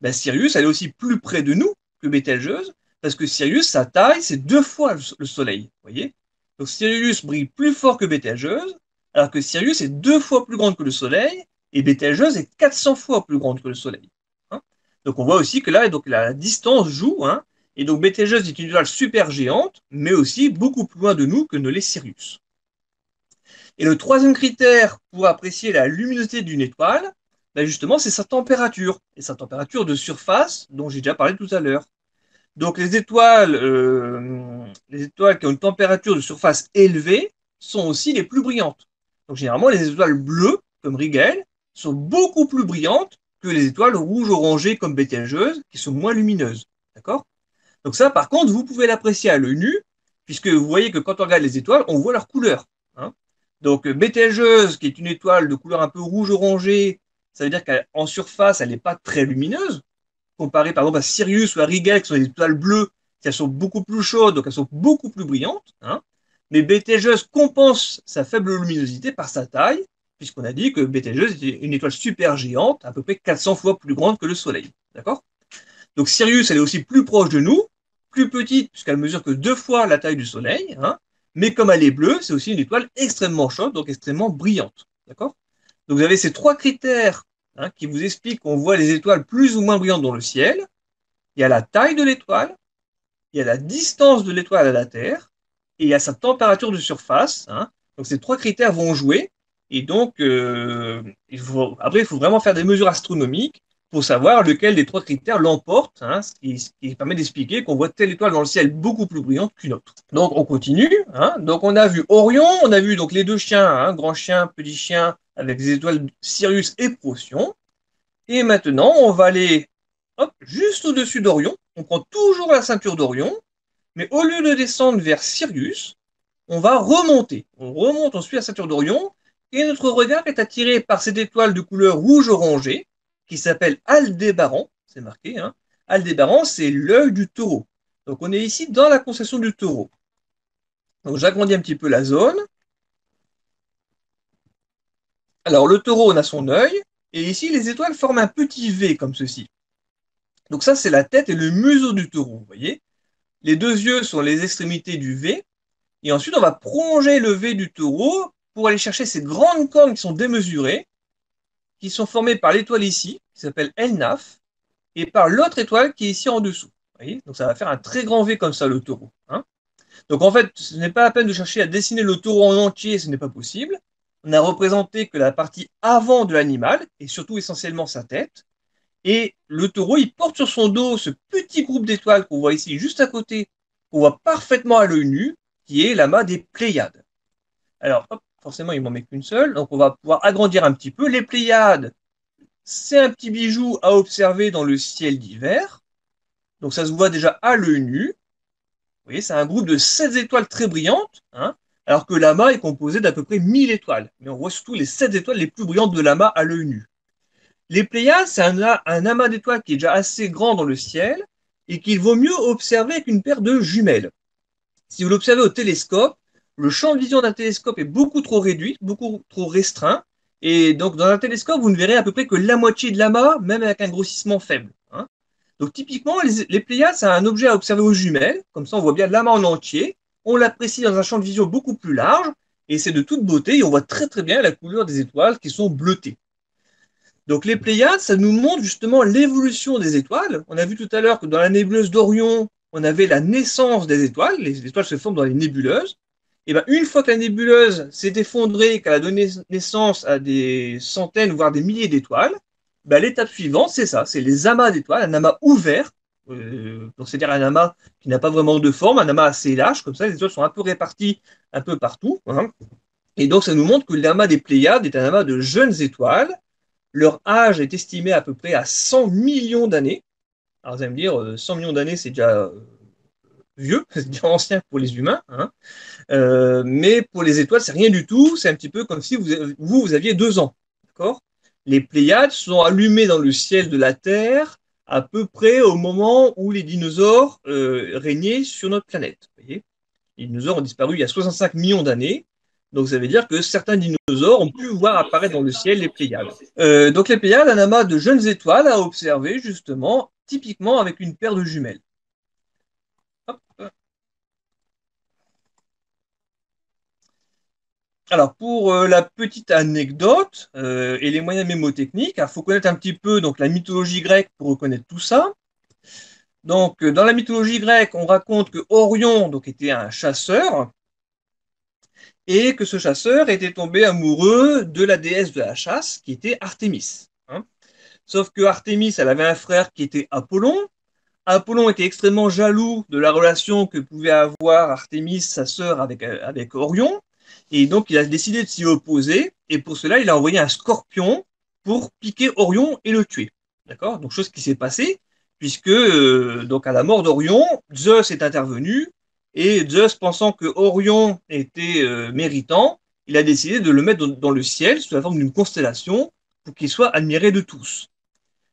ben Sirius, elle est aussi plus près de nous que Bételgeuse, parce que Sirius, sa taille, c'est 2 fois le Soleil. Vous voyez ? Donc Sirius brille plus fort que Bételgeuse, alors que Sirius est 2 fois plus grande que le Soleil, et Bételgeuse est 400 fois plus grande que le Soleil. Hein, donc on voit aussi que là, donc, la distance joue, hein, et donc Bételgeuse est une étoile super géante, mais aussi beaucoup plus loin de nous que ne l'est Sirius. Et le troisième critère pour apprécier la luminosité d'une étoile, ben justement, c'est sa température, et sa température de surface, dont j'ai déjà parlé tout à l'heure. Donc les étoiles qui ont une température de surface élevée sont aussi les plus brillantes. Donc généralement, les étoiles bleues, comme Rigel, sont beaucoup plus brillantes que les étoiles rouges-orangées, comme Bételgeuse, qui sont moins lumineuses. D'accord ? Donc ça, par contre, vous pouvez l'apprécier à l'œil nu, puisque vous voyez que quand on regarde les étoiles, on voit leur couleur. Hein ? Donc Bételgeuse, qui est une étoile de couleur un peu rouge-orangée, ça veut dire qu'en surface, elle n'est pas très lumineuse, comparé par exemple à Sirius ou à Rigel, qui sont des étoiles bleues, qui elles sont beaucoup plus chaudes, donc elles sont beaucoup plus brillantes. Hein. Mais Bételgeuse compense sa faible luminosité par sa taille, puisqu'on a dit que Bételgeuse était une étoile super géante, à peu près 400 fois plus grande que le Soleil. D'accord ? Donc Sirius, elle est aussi plus proche de nous, plus petite, puisqu'elle mesure que 2 fois la taille du Soleil. Hein. Mais comme elle est bleue, c'est aussi une étoile extrêmement chaude, donc extrêmement brillante. D'accord ? Donc vous avez ces 3 critères hein, qui vous expliquent qu'on voit les étoiles plus ou moins brillantes dans le ciel. Il y a la taille de l'étoile, il y a la distance de l'étoile à la Terre, et il y a sa température de surface. Hein. Donc ces 3 critères vont jouer, et donc après il faut vraiment faire des mesures astronomiques pour savoir lequel des 3 critères l'emporte, hein, ce qui permet d'expliquer qu'on voit telle étoile dans le ciel beaucoup plus brillante qu'une autre. Donc on continue. Hein. Donc on a vu Orion, on a vu donc les 2 chiens, hein, Grand Chien, Petit Chien, avec les étoiles Sirius et Procyon. Et maintenant, on va aller hop, juste au-dessus d'Orion. On prend toujours la ceinture d'Orion, mais au lieu de descendre vers Sirius, on va remonter. On remonte, on suit la ceinture d'Orion, et notre regard est attiré par cette étoile de couleur rouge-orangée, qui s'appelle Aldébaran, c'est marqué. Hein. Aldébaran, c'est l'œil du Taureau. Donc on est ici dans la constellation du Taureau. Donc j'agrandis un petit peu la zone. Alors, le Taureau, on a son œil, et ici, les étoiles forment un petit V, comme ceci. Donc ça, c'est la tête et le museau du Taureau, vous voyez. Les 2 yeux sont les extrémités du V, et ensuite, on va prolonger le V du Taureau pour aller chercher ces grandes cornes qui sont démesurées, qui sont formées par l'étoile ici, qui s'appelle El-Naf, et par l'autre étoile qui est ici en dessous. Vous voyez, donc ça va faire un très grand V comme ça, le Taureau. Hein. Donc en fait, ce n'est pas la peine de chercher à dessiner le Taureau en entier, ce n'est pas possible. On a représenté que la partie avant de l'animal, et surtout essentiellement sa tête, et le Taureau, il porte sur son dos ce petit groupe d'étoiles qu'on voit ici juste à côté, qu'on voit parfaitement à l'œil nu, qui est l'amas des Pléiades. Alors, hop, forcément, il m'en met qu'une seule, donc on va pouvoir agrandir un petit peu. Les Pléiades, c'est un petit bijou à observer dans le ciel d'hiver, donc ça se voit déjà à l'œil nu. Vous voyez, c'est un groupe de 7 étoiles très brillantes, hein, alors que l'amas est composé d'à peu près 1000 étoiles. Mais on voit surtout les 7 étoiles les plus brillantes de l'amas à l'œil nu. Les Pléiades, c'est un amas d'étoiles qui est déjà assez grand dans le ciel et qu'il vaut mieux observer qu'une paire de jumelles. Si vous l'observez au télescope, le champ de vision d'un télescope est beaucoup trop réduit, beaucoup trop restreint. Et donc, dans un télescope, vous ne verrez à peu près que la moitié de l'amas, même avec un grossissement faible. Hein. Donc, typiquement, les Pléiades, c'est un objet à observer aux jumelles. Comme ça, on voit bien l'amas en entier. On l'apprécie dans un champ de vision beaucoup plus large, et c'est de toute beauté, et on voit très très bien la couleur des étoiles qui sont bleutées. Donc les Pléiades, ça nous montre justement l'évolution des étoiles. On a vu tout à l'heure que dans la nébuleuse d'Orion, on avait la naissance des étoiles, les étoiles se forment dans les nébuleuses. Et bien une fois que la nébuleuse s'est effondrée, qu'elle a donné naissance à des centaines, voire des milliers d'étoiles, l'étape suivante, c'est ça, c'est les amas d'étoiles, un amas ouvert, c'est-à-dire un amas qui n'a pas vraiment de forme, un amas assez lâche, comme ça les étoiles sont un peu réparties un peu partout. Hein. Et donc ça nous montre que l'amas des Pléiades est un amas de jeunes étoiles. Leur âge est estimé à peu près à 100 millions d'années. Alors vous allez me dire, 100 millions d'années c'est déjà vieux, c'est déjà ancien pour les humains. Hein. Mais pour les étoiles c'est rien du tout, c'est un petit peu comme si vous aviez 2 ans. D'accord ? Les Pléiades sont allumées dans le ciel de la Terre à peu près au moment où les dinosaures régnaient sur notre planète. Voyez, Les dinosaures ont disparu il y a 65 millions d'années. Donc, ça veut dire que certains dinosaures ont pu voir apparaître dans le ciel les Pléiades. Donc, les Pléiades, un amas de jeunes étoiles à observer, justement, typiquement avec une paire de jumelles. Hop. Alors, pour la petite anecdote et les moyens mémotechniques, il faut connaître un petit peu donc, la mythologie grecque pour reconnaître tout ça. Donc, dans la mythologie grecque, on raconte que Orion donc, était un chasseur, et que ce chasseur était tombé amoureux de la déesse de la chasse, qui était Artémis. Hein. Sauf que Artémis, elle avait un frère qui était Apollon. Apollon était extrêmement jaloux de la relation que pouvait avoir Artémis, sa sœur, avec Orion. Et donc, il a décidé de s'y opposer. Et pour cela, il a envoyé un scorpion pour piquer Orion et le tuer. D'accord ? Donc, chose qui s'est passée, puisque donc à la mort d'Orion, Zeus est intervenu. Et Zeus, pensant que Orion était méritant, il a décidé de le mettre dans le ciel sous la forme d'une constellation pour qu'il soit admiré de tous.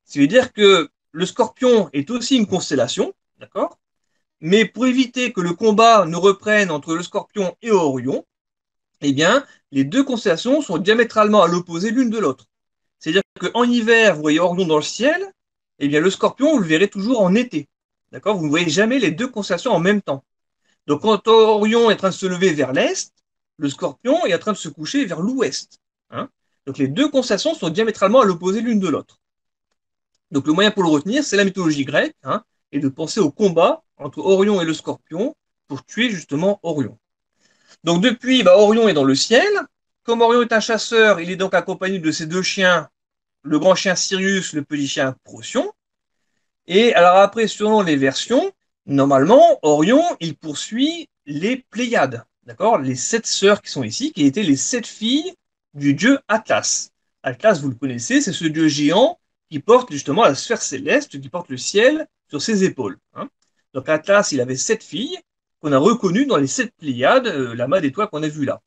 Ça veut dire que le scorpion est aussi une constellation, d'accord ? Mais pour éviter que le combat ne reprenne entre le scorpion et Orion, eh bien, les deux constellations sont diamétralement à l'opposé l'une de l'autre. C'est-à-dire qu'en hiver, vous voyez Orion dans le ciel, eh bien, le scorpion, vous le verrez toujours en été, d'accord ? Vous ne voyez jamais les deux constellations en même temps. Donc, quand Orion est en train de se lever vers l'est, le scorpion est en train de se coucher vers l'ouest. Hein. Donc, les deux constellations sont diamétralement à l'opposé l'une de l'autre. Donc, le moyen pour le retenir, c'est la mythologie grecque, hein, et de penser au combat entre Orion et le scorpion pour tuer justement Orion. Donc, depuis, Orion est dans le ciel. Comme Orion est un chasseur, il est donc accompagné de ses deux chiens, le grand chien Sirius, le petit chien Procyon. Et alors, après, selon les versions, normalement, Orion, il poursuit les Pléiades, d'accord, les 7 sœurs qui sont ici, qui étaient les 7 filles du dieu Atlas. Atlas, vous le connaissez, c'est ce dieu géant qui porte justement la sphère céleste, qui porte le ciel sur ses épaules. Hein. Donc Atlas, il avait 7 filles qu'on a reconnues dans les 7 Pléiades, l'amas d'étoiles qu'on a vu là.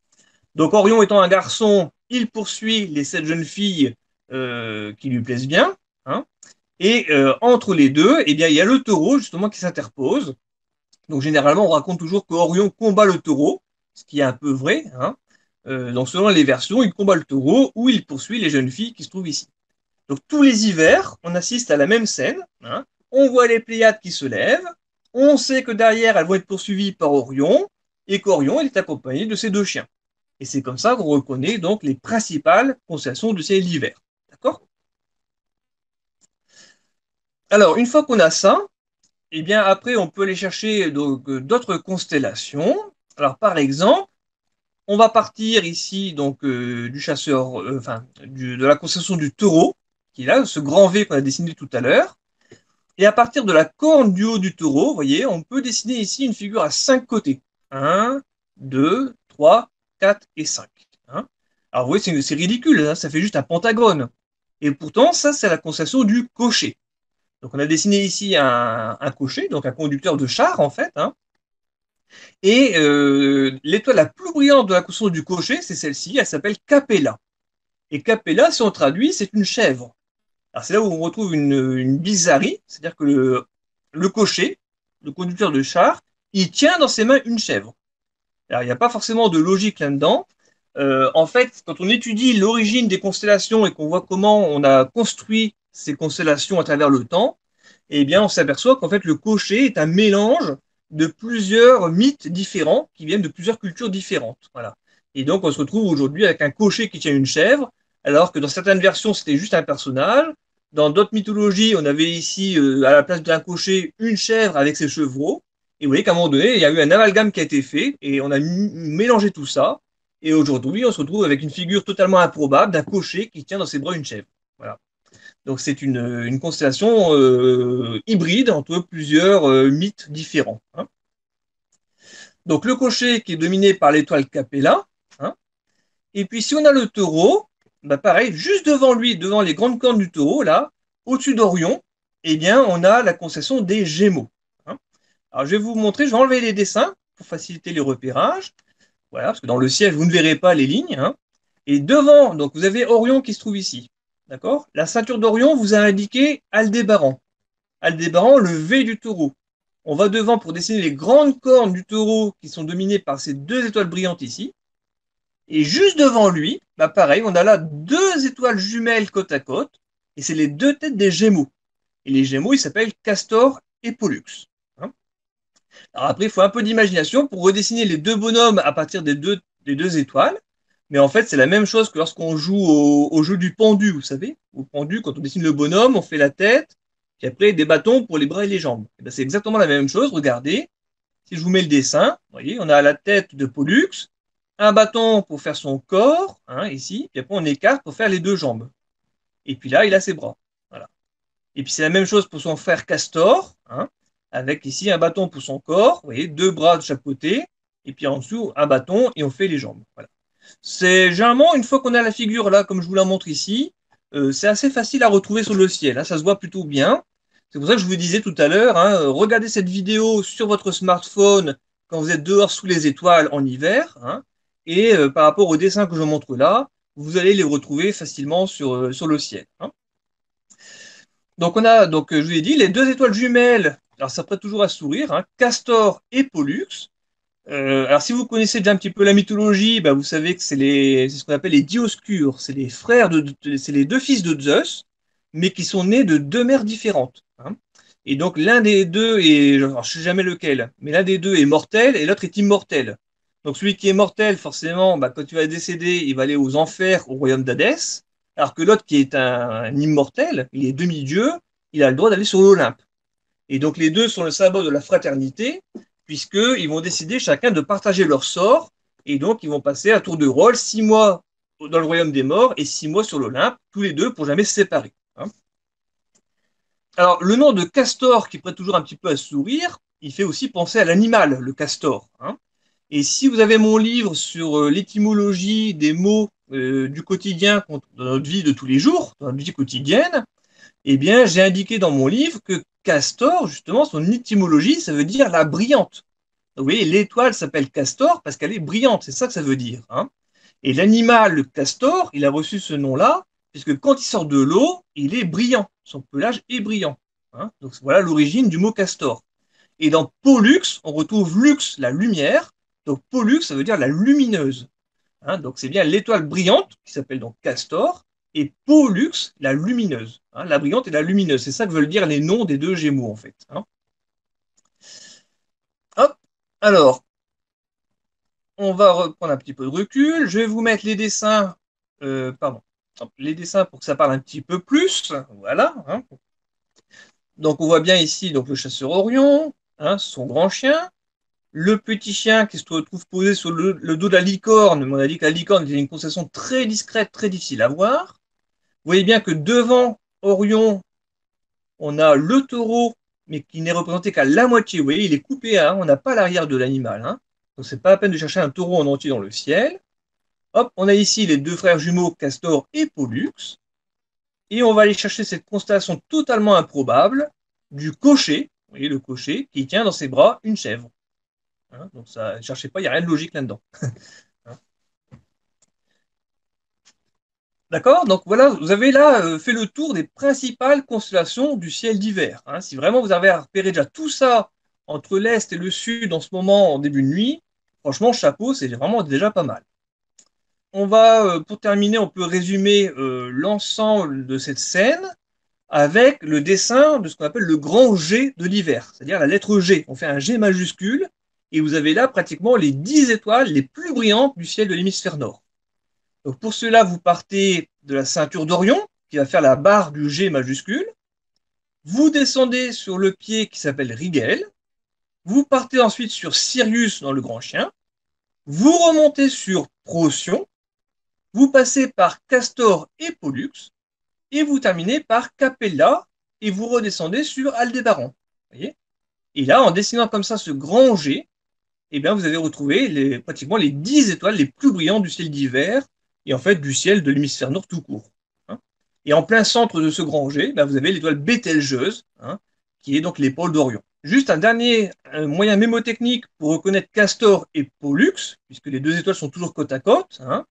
Donc Orion étant un garçon, il poursuit les 7 jeunes filles qui lui plaisent bien, hein. Et entre les deux, eh bien, il y a le taureau justement qui s'interpose. Donc généralement, on raconte toujours qu'Orion combat le taureau, ce qui est un peu vrai. Hein. Donc selon les versions, il combat le taureau ou il poursuit les jeunes filles qui se trouvent ici. Donc tous les hivers, on assiste à la même scène. Hein. On voit les Pléiades qui se lèvent. On sait que derrière, elles vont être poursuivies par Orion et qu'Orion est accompagné de ses deux chiens. Et c'est comme ça qu'on reconnaît donc les principales constellations du ciel d'hiver. D'accord ? Alors, une fois qu'on a ça, eh bien, après, on peut aller chercher d'autres constellations. Alors, par exemple, on va partir ici donc, du chasseur, de la constellation du taureau, qui est là, ce grand V qu'on a dessiné tout à l'heure. Et à partir de la corne du haut du taureau, vous voyez, on peut dessiner ici une figure à 5 côtés. 1, 2, 3, 4 et 5. Hein. Alors, vous voyez, c'est ridicule, hein, ça fait juste un pentagone. Et pourtant, ça, c'est la constellation du cocher. Donc, on a dessiné ici un cocher, donc un conducteur de char, en fait. Hein. Et l'étoile la plus brillante de la constellation du cocher, c'est celle-ci, elle s'appelle Capella. Et Capella, si on traduit, c'est une chèvre. Alors, c'est là où on retrouve une bizarrerie, c'est-à-dire que le cocher, le conducteur de char, il tient dans ses mains une chèvre. Alors, il n'y a pas forcément de logique là-dedans. En fait, quand on étudie l'origine des constellations et qu'on voit comment on a construit ces constellations à travers le temps, eh bien, on s'aperçoit qu'en fait, le cocher est un mélange de plusieurs mythes différents qui viennent de plusieurs cultures différentes. Voilà. Et donc, on se retrouve aujourd'hui avec un cocher qui tient une chèvre, alors que dans certaines versions, c'était juste un personnage. Dans d'autres mythologies, on avait ici, à la place d'un cocher, une chèvre avec ses chevreaux. Et vous voyez qu'à un moment donné, il y a eu un amalgame qui a été fait et on a mélangé tout ça. Et aujourd'hui, on se retrouve avec une figure totalement improbable d'un cocher qui tient dans ses bras une chèvre. Voilà. Donc c'est une constellation hybride entre plusieurs mythes différents. Hein. Donc le cocher qui est dominé par l'étoile Capella. Hein. Et puis si on a le taureau, bah pareil, juste devant lui, devant les grandes cornes du taureau, là, au-dessus d'Orion, eh bien on a la constellation des Gémeaux. Hein. Alors je vais vous montrer, je vais enlever les dessins pour faciliter les repérages. Voilà, parce que dans le ciel, vous ne verrez pas les lignes. Hein. Et devant, donc vous avez Orion qui se trouve ici. D'accord ? La ceinture d'Orion vous a indiqué Aldébaran. Aldébaran, le V du taureau. On va devant pour dessiner les grandes cornes du taureau qui sont dominées par ces deux étoiles brillantes ici. Et juste devant lui, bah pareil, on a là deux étoiles jumelles côte à côte. Et c'est les deux têtes des Gémeaux. Et les Gémeaux, ils s'appellent Castor et Pollux. Hein, alors après, il faut un peu d'imagination pour redessiner les deux bonhommes à partir des deux étoiles. Mais en fait, c'est la même chose que lorsqu'on joue au jeu du pendu, vous savez. Au pendu, quand on dessine le bonhomme, on fait la tête, puis après des bâtons pour les bras et les jambes. C'est exactement la même chose, regardez. Si je vous mets le dessin, vous voyez, on a la tête de Pollux, un bâton pour faire son corps, hein, ici, puis après on écarte pour faire les deux jambes. Et puis là, il a ses bras. Voilà. Et puis c'est la même chose pour son frère Castor, hein, avec ici un bâton pour son corps, vous voyez, deux bras de chaque côté, et puis en dessous, un bâton, et on fait les jambes. Voilà. C'est généralement, une fois qu'on a la figure là, comme je vous la montre ici, c'est assez facile à retrouver sur le ciel, hein, ça se voit plutôt bien. C'est pour ça que je vous disais tout à l'heure, hein, regardez cette vidéo sur votre smartphone quand vous êtes dehors sous les étoiles en hiver, hein, et par rapport au dessin que je montre là, vous allez les retrouver facilement sur le ciel. Hein. Donc on a, je vous ai dit, les deux étoiles jumelles, alors ça prête toujours à sourire, hein, Castor et Pollux. Alors si vous connaissez déjà un petit peu la mythologie, bah, vous savez que c'est ce qu'on appelle les Dioscures, c'est les deux fils de Zeus, mais qui sont nés de deux mères différentes. Hein. Et donc l'un des deux est, alors, je ne sais jamais lequel, mais l'un des deux est mortel et l'autre est immortel. Donc celui qui est mortel, forcément, bah, quand il va décéder, il va aller aux enfers, au royaume d'Hadès, alors que l'autre qui est un immortel, il est demi-dieu, il a le droit d'aller sur l'Olympe. Et donc les deux sont le symbole de la fraternité, puisqu'ils vont décider chacun de partager leur sort, et donc ils vont passer à tour de rôle 6 mois dans le royaume des morts et 6 mois sur l'Olympe, tous les deux pour jamais se séparer. Hein. Alors le nom de Castor, qui prête toujours un petit peu à sourire, il fait aussi penser à l'animal, le castor. Hein. Et si vous avez mon livre sur l'étymologie des mots du quotidien dans notre vie de tous les jours, dans notre vie quotidienne, eh bien j'ai indiqué dans mon livre que Castor, justement, son étymologie, ça veut dire la brillante. Vous voyez, l'étoile s'appelle Castor parce qu'elle est brillante, c'est ça que ça veut dire. Hein. Et l'animal, le castor, il a reçu ce nom-là, puisque quand il sort de l'eau, il est brillant, son pelage est brillant. Hein. Donc voilà l'origine du mot castor. Et dans Pollux, on retrouve lux, la lumière, donc Pollux, ça veut dire la lumineuse. Hein. Donc c'est bien l'étoile brillante, qui s'appelle donc Castor, et Pollux, la lumineuse. Hein, la brillante et la lumineuse, c'est ça que veulent dire les noms des deux Gémeaux, en fait. Hein. Hop. Alors, on va reprendre un petit peu de recul. Je vais vous mettre les dessins, les dessins pour que ça parle un petit peu plus. Voilà. Hein. Donc, on voit bien ici donc, le chasseur Orion, hein, son grand chien, le petit chien qui se retrouve posé sur le dos de la licorne, mais on a dit que la licorne était une concession très discrète, très difficile à voir. Vous voyez bien que devant Orion, on a le taureau, mais qui n'est représenté qu'à la moitié. Vous voyez, il est coupé, hein, on n'a pas l'arrière de l'animal. Hein, donc, c'est pas la peine de chercher un taureau en entier dans le ciel. Hop, on a ici les deux frères jumeaux, Castor et Pollux. Et on va aller chercher cette constellation totalement improbable du cocher. Vous voyez, le cocher qui tient dans ses bras une chèvre. Hein, donc ça, ne cherchez pas, il n'y a rien de logique là-dedans. Hein. D'accord. Donc voilà, vous avez là fait le tour des principales constellations du ciel d'hiver. Hein. Si vraiment vous avez à repérer déjà tout ça entre l'est et le sud en ce moment, en début de nuit, franchement, chapeau, c'est vraiment déjà pas mal. On va, pour terminer, on peut résumer l'ensemble de cette scène avec le dessin de ce qu'on appelle le grand G de l'hiver, c'est-à-dire la lettre G. On fait un G majuscule. Et vous avez là pratiquement les 10 étoiles les plus brillantes du ciel de l'hémisphère nord. Donc pour cela, vous partez de la ceinture d'Orion, qui va faire la barre du G majuscule. Vous descendez sur le pied qui s'appelle Rigel. Vous partez ensuite sur Sirius dans le Grand Chien. Vous remontez sur Procyon. Vous passez par Castor et Pollux. Et vous terminez par Capella. Et vous redescendez sur Aldébaran. Voyez. Et là, en dessinant comme ça ce grand G, eh bien, vous avez retrouvé pratiquement les 10 étoiles les plus brillantes du ciel d'hiver et en fait du ciel de l'hémisphère nord tout court. Hein. Et en plein centre de ce grand G, ben, vous avez l'étoile Bételgeuse, hein, qui est donc l'épaule d'Orion. Juste un dernier moyen mémotechnique pour reconnaître Castor et Pollux, puisque les deux étoiles sont toujours côte à côte. Hein.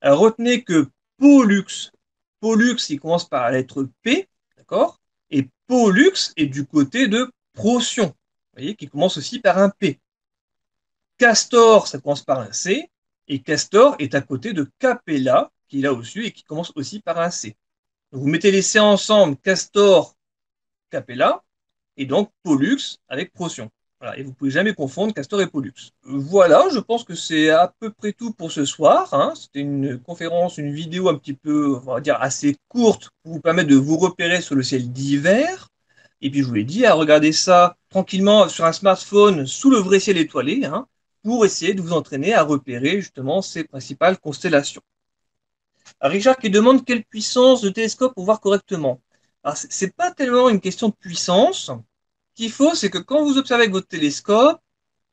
Alors, retenez que Pollux, il commence par la lettre P, d'accord, et Pollux est du côté de Procyon. Vous voyez, qui commence aussi par un P. Castor, ça commence par un C. Et Castor est à côté de Capella, qui est là au-dessus et qui commence aussi par un C. Donc, vous mettez les C ensemble, Castor, Capella, et donc Pollux avec Procyon. Voilà, et vous ne pouvez jamais confondre Castor et Pollux. Voilà, je pense que c'est à peu près tout pour ce soir. Hein. C'était une conférence, une vidéo un petit peu, on va dire, assez courte pour vous permettre de vous repérer sur le ciel d'hiver. Et puis, je vous l'ai dit, à regarder ça tranquillement sur un smartphone sous le vrai ciel étoilé, hein, pour essayer de vous entraîner à repérer justement ces principales constellations. Richard qui demande quelle puissance de télescope pour voir correctement. Alors, ce n'est pas tellement une question de puissance. Ce qu'il faut, c'est que quand vous observez avec votre télescope,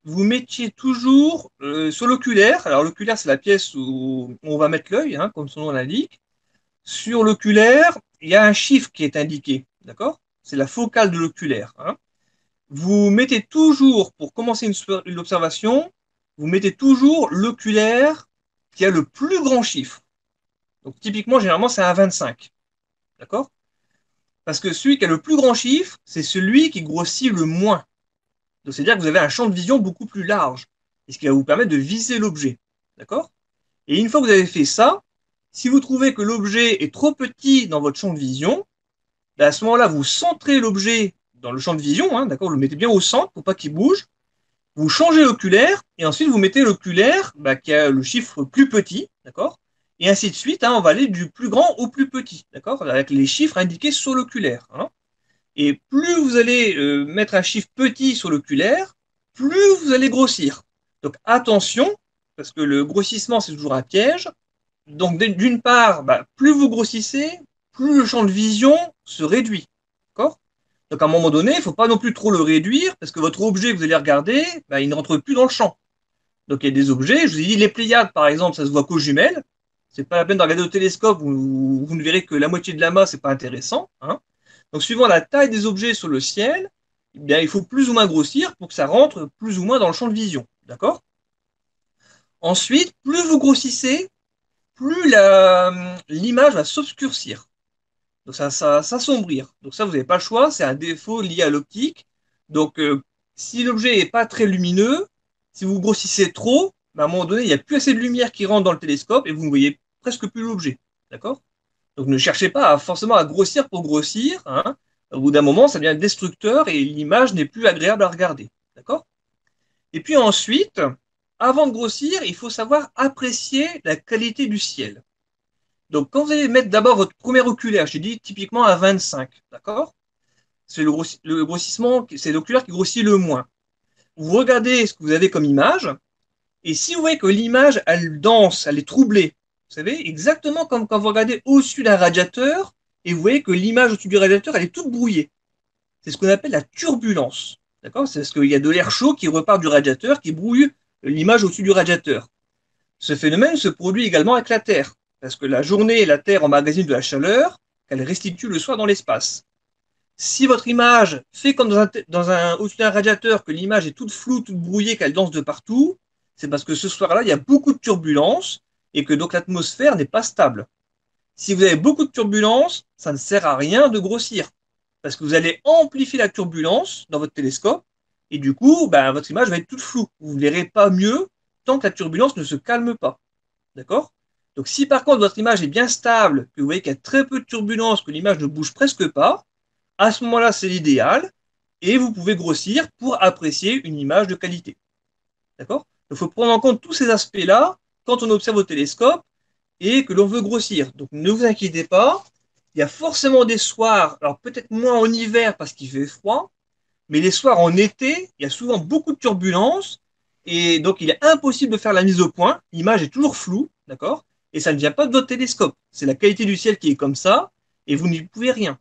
vous mettiez toujours sur l'oculaire. Alors, l'oculaire, c'est la pièce où on va mettre l'œil, hein, comme son nom l'indique. Sur l'oculaire, il y a un chiffre qui est indiqué, d'accord ? C'est la focale de l'oculaire. Hein. Vous mettez toujours, pour commencer une observation, vous mettez toujours l'oculaire qui a le plus grand chiffre. Donc typiquement, généralement, c'est un 25. D'accord ? Parce que celui qui a le plus grand chiffre, c'est celui qui grossit le moins. Donc c'est-à-dire que vous avez un champ de vision beaucoup plus large, et ce qui va vous permettre de viser l'objet. D'accord ? Et une fois que vous avez fait ça, si vous trouvez que l'objet est trop petit dans votre champ de vision, à ce moment-là, vous centrez l'objet dans le champ de vision, hein, d'accord, vous le mettez bien au centre pour pas qu'il bouge, vous changez l'oculaire, et ensuite vous mettez l'oculaire qui a le chiffre plus petit, d'accord, et ainsi de suite, hein, on va aller du plus grand au plus petit, d'accord, avec les chiffres indiqués sur l'oculaire. Hein. Et plus vous allez mettre un chiffre petit sur l'oculaire, plus vous allez grossir. Donc attention, parce que le grossissement, c'est toujours un piège. Donc d'une part, plus vous grossissez, plus le champ de vision se réduit. Donc à un moment donné, il ne faut pas non plus trop le réduire, parce que votre objet que vous allez regarder, il ne rentre plus dans le champ. Donc il y a des objets, je vous ai dit, les Pléiades par exemple, ça se voit qu'aux jumelles, c'est pas la peine de regarder au télescope, vous ne verrez que la moitié de la masse, c'est pas intéressant. Hein. Donc suivant la taille des objets sur le ciel, eh bien, il faut plus ou moins grossir pour que ça rentre plus ou moins dans le champ de vision. D'accord ? Ensuite, plus vous grossissez, plus l'image va s'obscurcir. Donc ça s'assombrir. Donc ça, vous n'avez pas le choix, c'est un défaut lié à l'optique. Donc si l'objet n'est pas très lumineux, si vous grossissez trop, à un moment donné, il n'y a plus assez de lumière qui rentre dans le télescope et vous ne voyez presque plus l'objet. D'accord ? Donc ne cherchez pas forcément à grossir pour grossir. Hein. Au bout d'un moment, ça devient destructeur et l'image n'est plus agréable à regarder. D'accord ? Et puis ensuite, avant de grossir, il faut savoir apprécier la qualité du ciel. Donc, quand vous allez mettre d'abord votre premier oculaire, j'ai dit typiquement à 25, d'accord ? C'est le grossissement, c'est l'oculaire qui grossit le moins. Vous regardez ce que vous avez comme image, et si vous voyez que l'image, elle danse, elle est troublée, vous savez, exactement comme quand vous regardez au-dessus d'un radiateur, et vous voyez que l'image au-dessus du radiateur, elle est toute brouillée. C'est ce qu'on appelle la turbulence, d'accord ? C'est parce qu'il y a de l'air chaud qui repart du radiateur, qui brouille l'image au-dessus du radiateur. Ce phénomène se produit également avec la Terre. Parce que la journée, la Terre emmagasine de la chaleur, qu'elle restitue le soir dans l'espace. Si votre image fait comme au-dessus d'un radiateur, que l'image est toute floue, toute brouillée, qu'elle danse de partout, c'est parce que ce soir-là, il y a beaucoup de turbulences et que donc l'atmosphère n'est pas stable. Si vous avez beaucoup de turbulences, ça ne sert à rien de grossir. Parce que vous allez amplifier la turbulence dans votre télescope et du coup, votre image va être toute floue. Vous ne verrez pas mieux tant que la turbulence ne se calme pas. D'accord ? Donc si par contre votre image est bien stable, que vous voyez qu'il y a très peu de turbulence, que l'image ne bouge presque pas, à ce moment-là c'est l'idéal, et vous pouvez grossir pour apprécier une image de qualité. D'accord ? Il faut prendre en compte tous ces aspects-là quand on observe au télescope et que l'on veut grossir. Donc ne vous inquiétez pas, il y a forcément des soirs, alors peut-être moins en hiver parce qu'il fait froid, mais les soirs en été, il y a souvent beaucoup de turbulence, et donc il est impossible de faire la mise au point, l'image est toujours floue, d'accord ? Et ça ne vient pas de votre télescope. C'est la qualité du ciel qui est comme ça, et vous n'y pouvez rien.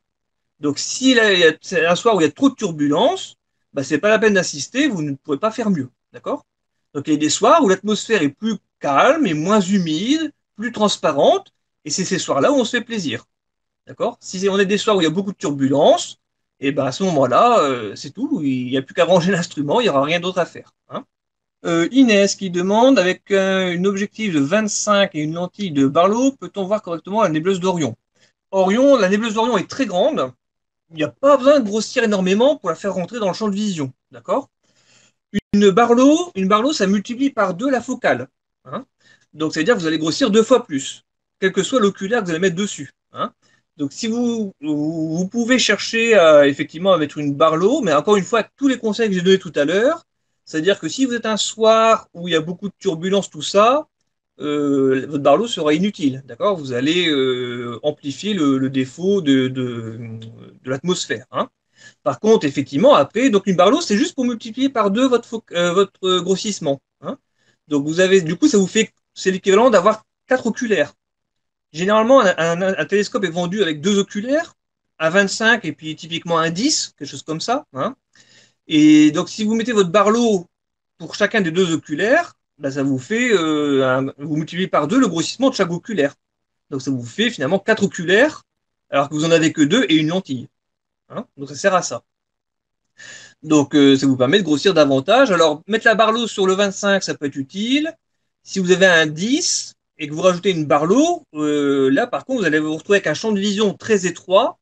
Donc, si c'est un soir où il y a trop de turbulences, ce n'est pas la peine d'insister, vous ne pouvez pas faire mieux. D'accord ? Donc, il y a des soirs où l'atmosphère est plus calme, et moins humide, plus transparente, et c'est ces soirs-là où on se fait plaisir. D'accord ? Si on est des soirs où il y a beaucoup de turbulences, et à ce moment-là, c'est tout, il n'y a plus qu'à ranger l'instrument, il n'y aura rien d'autre à faire. Hein ? Inès qui demande, avec une objectif de 25 et une lentille de Barlow, peut-on voir correctement la nébuleuse d'Orion ? Orion, la nébuleuse d'Orion est très grande, Il n'y a pas besoin de grossir énormément pour la faire rentrer dans le champ de vision. D'accord ? Une barlow, ça multiplie par 2 la focale. Hein, donc, ça veut dire que vous allez grossir 2 fois plus, quel que soit l'oculaire que vous allez mettre dessus. Hein. Donc, si vous pouvez chercher effectivement à mettre une barlow, mais encore une fois, tous les conseils que j'ai donnés tout à l'heure, c'est-à-dire que si vous êtes un soir où il y a beaucoup de turbulences, tout ça, votre barlow sera inutile. D'accord ? Vous allez amplifier le défaut de l'atmosphère. Hein. Par contre, effectivement, après, donc une barlow, c'est juste pour multiplier par 2 votre grossissement. Hein. Donc, vous avez, du coup, ça vous fait, c'est l'équivalent d'avoir 4 oculaires. Généralement, un télescope est vendu avec 2 oculaires, un 25 et puis typiquement un 10, quelque chose comme ça. Hein. Et donc, si vous mettez votre barlow pour chacun des 2 oculaires, ben, ça vous fait, vous multipliez par 2 le grossissement de chaque oculaire. Donc, ça vous fait finalement 4 oculaires, alors que vous en avez que 2 et une lentille. Hein, donc ça sert à ça. Donc ça vous permet de grossir davantage. Alors mettre la barlow sur le 25, ça peut être utile. Si vous avez un 10 et que vous rajoutez une barlow, là par contre vous allez vous retrouver avec un champ de vision très étroit.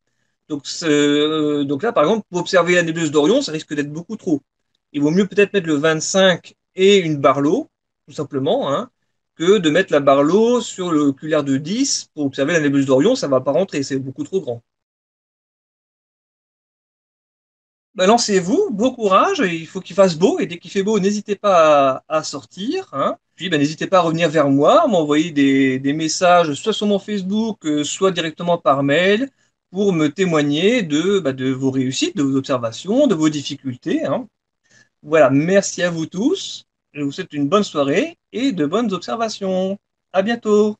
Donc là par exemple pour observer la nébuleuse d'Orion, ça risque d'être beaucoup trop. Il vaut mieux peut-être mettre le 25 et une barlow, tout simplement, hein, que de mettre la barlow sur l'oculaire de 10 pour observer la nébuleuse d'Orion, ça ne va pas rentrer, c'est beaucoup trop grand. Ben lancez-vous, bon courage, il faut qu'il fasse beau, et dès qu'il fait beau, n'hésitez pas à sortir. Hein. Puis ben, n'hésitez pas à revenir vers moi, m'envoyer des messages, soit sur mon Facebook, soit directement par mail, pour me témoigner de vos réussites, de vos observations, de vos difficultés. Hein. Voilà, merci à vous tous, je vous souhaite une bonne soirée et de bonnes observations. À bientôt.